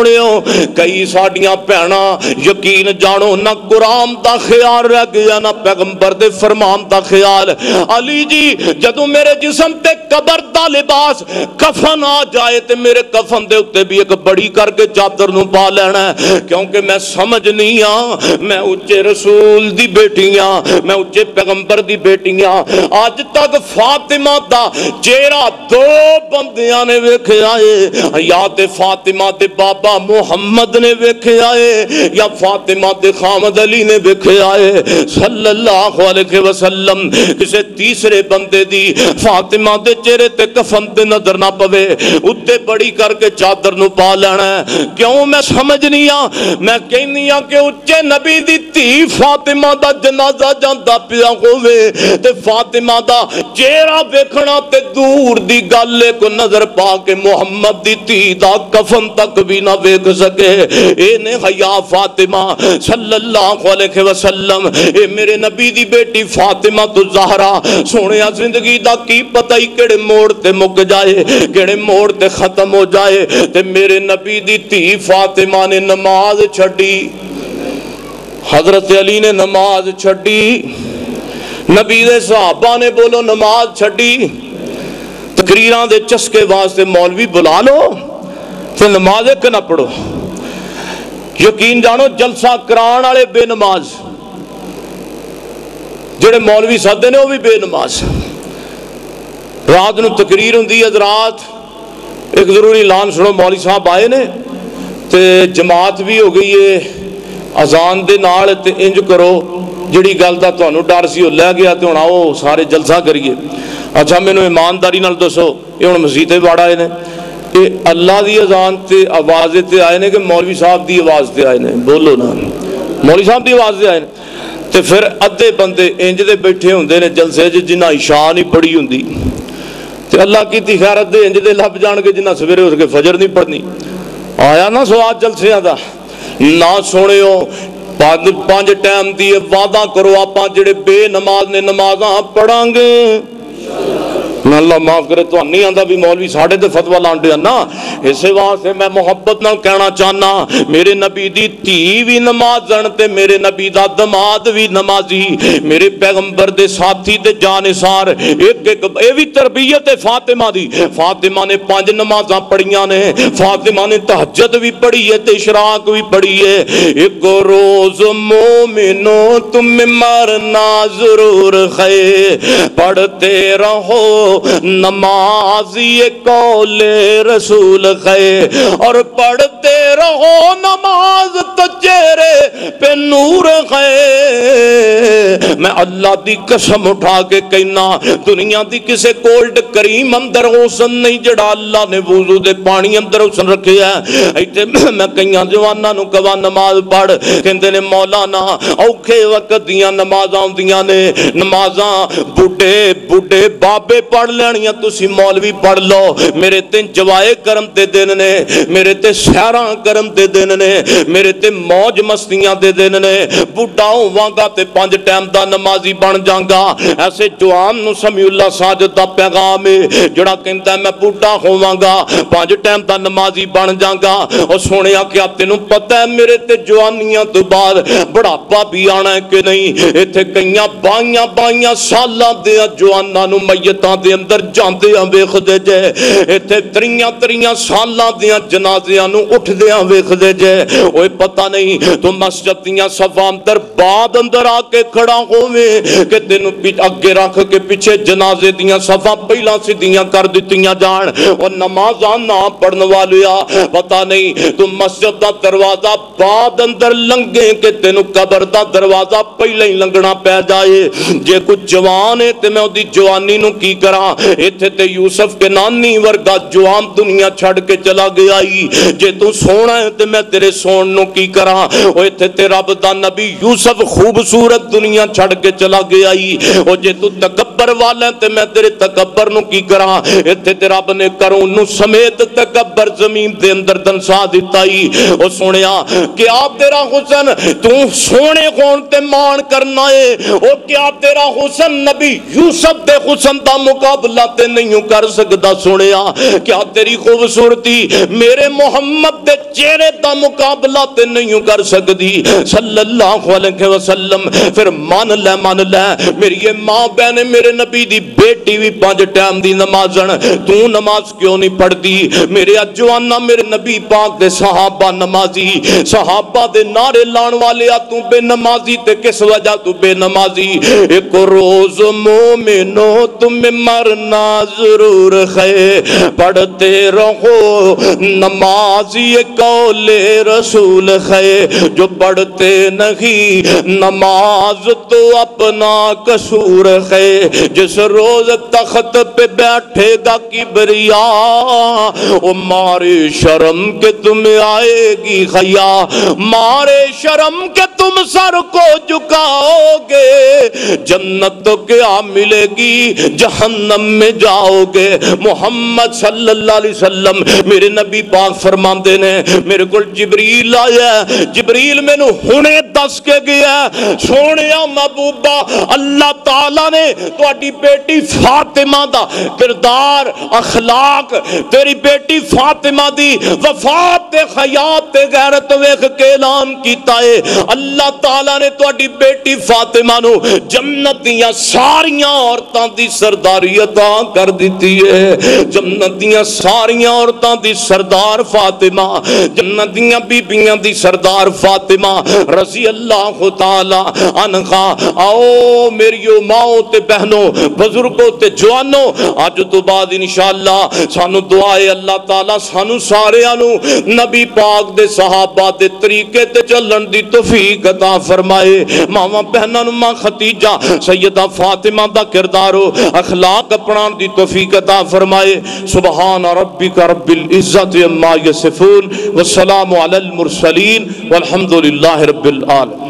कई साड़ियां भैणां यकीन जानो ना कुरान का ख्याल रह गया ना पैगंबर दे फरमान का ख्याल। अली जी जदों मेरे जिस्म ते कबर दा लिबास कफन आ जाए तो मेरे कफन दे उत्ते भी एक बड़ी करके चादर नूं पा लेना है, क्योंकि मैं समझनी हाँ मैं उच्चे रसूल दी बेटी हाँ, मैं उच्चे पैगंबर दी बेटी हाँ। अज तक फातिमा दा चेहरा दो बंदियां ने वेखिया है, या ते फातिमा ते बाबा मुहम्मद ने वेखिया है या फातिमा ते खामद अली ने वेखिया है सल्लल्लाहु अलैहि वसल्लम। किसी तीसरे बंदे दी फातिमा दे चेहरे ते कफन ते नजर ना पवे, उत्ते बड़ी करके चादर नूं पा लेना है। क्यों मैं समझनी आ, मैं कहनी आ कि उच्चे नबी दी धी फातिमा दा जनाजा जांदा पिया होवे ते फातिमा दा चेहरा वेखना ते दूर दी गल है, कोई नजर पा के मुहम्मद दी धी दा कफन तक भी ना वेख सके। इहने हया फातिमा सल्लल्लाहु अलैहि वसल्लम, ए मेरे नबी दी बेटी फातिमा तो ज़हरा सोहणिया जिंदगी दा की पता ही केड़े मोड़ ते मुक जाए, केड़े मोड़ ते खत्म हो जाए। ते मेरे नबी दी धी फातिमा ने नमाज छड्डी, हजरत अली ने नमाज छड्डी, नबी दे सहाबा ने बोलो नमाज छड्डी। तकरीरां दे चस्के वास्ते मौलवी बुला लो ते नमाज एक ना पढ़ो। यकीन जानो जलसा कराने वाले बेनमाज, जेड़े मौलवी साधे ने वह भी बेनमाज। रात नूं तकरीर हुंदी है, रात एक जरूरी ऐलान सुनो, मौलवी साहब आए ने ते जमात भी हो गई है अजान दे नाल, ते इंज करो जिहड़ी गल दा तुहानूं डर सी ओह लै गया, ते हुण आओ सारे जलसा करिए। अच्छा मैनूं ईमानदारी नाल दसो, ये हुण मस्जिद वाड़ आए ने ते अल्लाह की अजान ते आवाज़ ते आए ने कि मौलवी साहब की आवाज़ ते आए ने? बोलो ना, मौलवी साहब की आवाज़ ते आए ने। तो फिर अद्धे बंदे इंज दे बैठे होंदे ने जलसे च जिन्ना इशा नहीं पढ़ी होंदी, ते अल्लाह कीती खैर अद्धे इंज दे लभ जाणगे जिन्ना सवेरे उठ के फजर नहीं पढ़नी। आया ना स्वाद जलसियां दा ना सुणियो, पांच टाइम दी वादा करो आपां जिहड़े बेनमाज ने नमाज़ां पढ़ांगे। अल्लाह माफ करे, तो नहीं आंदा भी मौलवी साढ़े ते फतवा लाण दिया ना। इसे वास्ते मैं मुहब्बत नाल कहना चाहना मेरे नबी दी धी भी नमाजन ते मेरे नबी दा दमाद भी नमाजी, मेरे पैगंबर दे साथी ते जानसार। एक एक ये भी तरबियत है फातिमा दी। फातिमा ने पांच नमाज़ां पढ़ियां ने, फातिमा ने तहज्जुद भी पढ़ी है ते इशराक भी पढ़ी है। एक रोज मोमिनो तुम मरना जरूर है, पढ़ते रहो नमाज ये कौले रसूल है, और पढ़ते रहो नमाज तो चेहरे पे नूर है। मैं अल्लाह की कसम उठा के कहना दुनिया की किसी कोल्ड करीम अंदर हुसन नहीं जड़ा अल्लाह ने वुज़ू दे पानी अंदर हुसन रखे है। इतने मैं कई जवाना कवा नमाज पढ़, कहते ने मौलाना औखे वक्त दियां नमाजा आउंदियां ने, नमाजा बुढ़े बुढ़े बाबे पढ़ लेनियां, तुसी मौलवी पढ़ लो। मेरे ते जवाए करम दे दिन ने, मेरे ते सैरां करम दे दिन ने, मेरे ते मौज मस्तियां दे दिन ने। बुढ़ा होवांगा ते पांच टाइम दा नमाजी बन जांगा। ऐसे जवान नूं समीउल्लाह साजिद दा पैगाम है, जिहड़ा कहंदा मैं बुढ़ा होवांगा पांच टाइम दा नमाजी बन जांगा। ओ सुनिया क्या तेनू पता है मेरे ते जवानियां तो बाद बुढ़ापा भी आना है कि नहीं? इत्थे कईयां बाईयां बाईयां सालां दे जवानां नूं मय्यतां दे अंदर जांदेआं वेखदे जे, इत्थे त्रीयां त्रीयां सालां दे जनाज़ियां नूं उठदेआं वेखदे जे। ओए पता नहीं तू मस्जिद दीयां सफां अंदर बाद अंदर आके खड़ा होवें कि तैनूं अगे रख के पिछे जनाजे दीयां सफां पहिलां सीधियां कर दित्तियां जाण। ओ नमाज़ां ना पढ़न वालिया, पता नहीं तू मस्जिद दा दरवाजा बाद अंदर लंघे कि तैनूं कबर दा दरवाजा पहिलां ही लंघना पै जाए। जे कोई जवान है ते मैं ओदी जवानी नूं की करां? इत्थे ते यूसुफ के नानी वर्गा जवान दुनिया छड़ के चला गया ही। जे तू सोना है ते मैं तेरे सोन नूं की करां? ओ इत्थे ते रब दा नबी यूसुफ खूबसूरत दुनिया छड़ के चला गया ही। ओ जे तू तकबर वाला है ते मैं तेरे तकबर नूं की करां? इत्थे ते रब ने करों नूं समेत तकबर जमीन दे अंदर दंसा दिता ही। ओ सुनिया क्या तेरा हुस्न तू सोने होण ते मान करना है? ओ क्या तेरा हुस्न नबी यूसुफ दे हुस्न दा मुकाबला ते नहीं कर सकदा? सुनिया क्या तेरी खूबसूरती मेरे मोहम्मद दे चेहरे दा मुकाबला ते नहीं कर सकदी सल्लल्लाहु अलैहि वसल्लम? फिर मान ले मान ले मेरी ये मां बहने मेरे नबी दी बेटी भी पांच टाइम दी नमाजन, तू नमाज क्यों नहीं पढ़दी? मेरे जवाना मेरे नबी पाक दे सहाबा नमाजी, सहाबा दे नारे लाण वाले आ तू बेनमाजी ते किस वजह तू बेनमाजी? एक रोज मोमिनो तुम्हें मरना जरूर है, पढ़ते रहो नमाज ये कौले रसूल है, जो पढ़ते नहीं नमाज तो अपना कसूर है। जिस रोज तख्त पे बैठेगा किबरिया, ओ मारे शर्म के तुम्हें आएगी खया, मारे शर्म के तुम सर को झुकाओगे, जन्नत तो क्या मिलेगी जहन्नम में जाओगे। मोहम्मद सल्लल्लाहु अलैहि वसल्लम मेरे नबी पाक फरमाते ने मेरे को जिब्रील आया, जिब्रील मैनू हुणे दस के गया सोहणिया महबूबा अल्लाह ताला ने तुहाडी बेटी फातिमा दा किरदार अखलाक, तेरी बेटी फातिमा दी वफात ते हयात ते गैरत वेख के ऐलान कीता है, अल्लाह ताला ने तुहाडी बेटी फातिमा नू जन्नत दीयां सारियां औरतां दी सरदारी अता कर दिती है। जन्नत दीयां सारियां औरतां दी सरदार फातिमा, जन्नत दीयां बीबियां दी सरदार फातिमा रज़ी अल्लाहु ताला अनहा। आओ मेरियो माओ ते बहनों, बुजुर्गों ते जवानों, अज तो बाद इंशाअल्लाह सानू दुआ है अल्लाह ताला सानू सारियां नू नबी पाक दे सहाबा दे तरीके ते चलन दी तौफीक अता फरमाए। मावां बहनां नू मां खतीजा सैयदा फातिमा दा किरदारो अखलाक अपनाने दी तौफीक अता फरमाए। सुबहान रब्बिक रब्बिल इज्जति अम्मा यसिफून, वस्सलामु अलल मुरसलीन, वल्हम्दुलिल्लाहि रब्बिल आलमीन।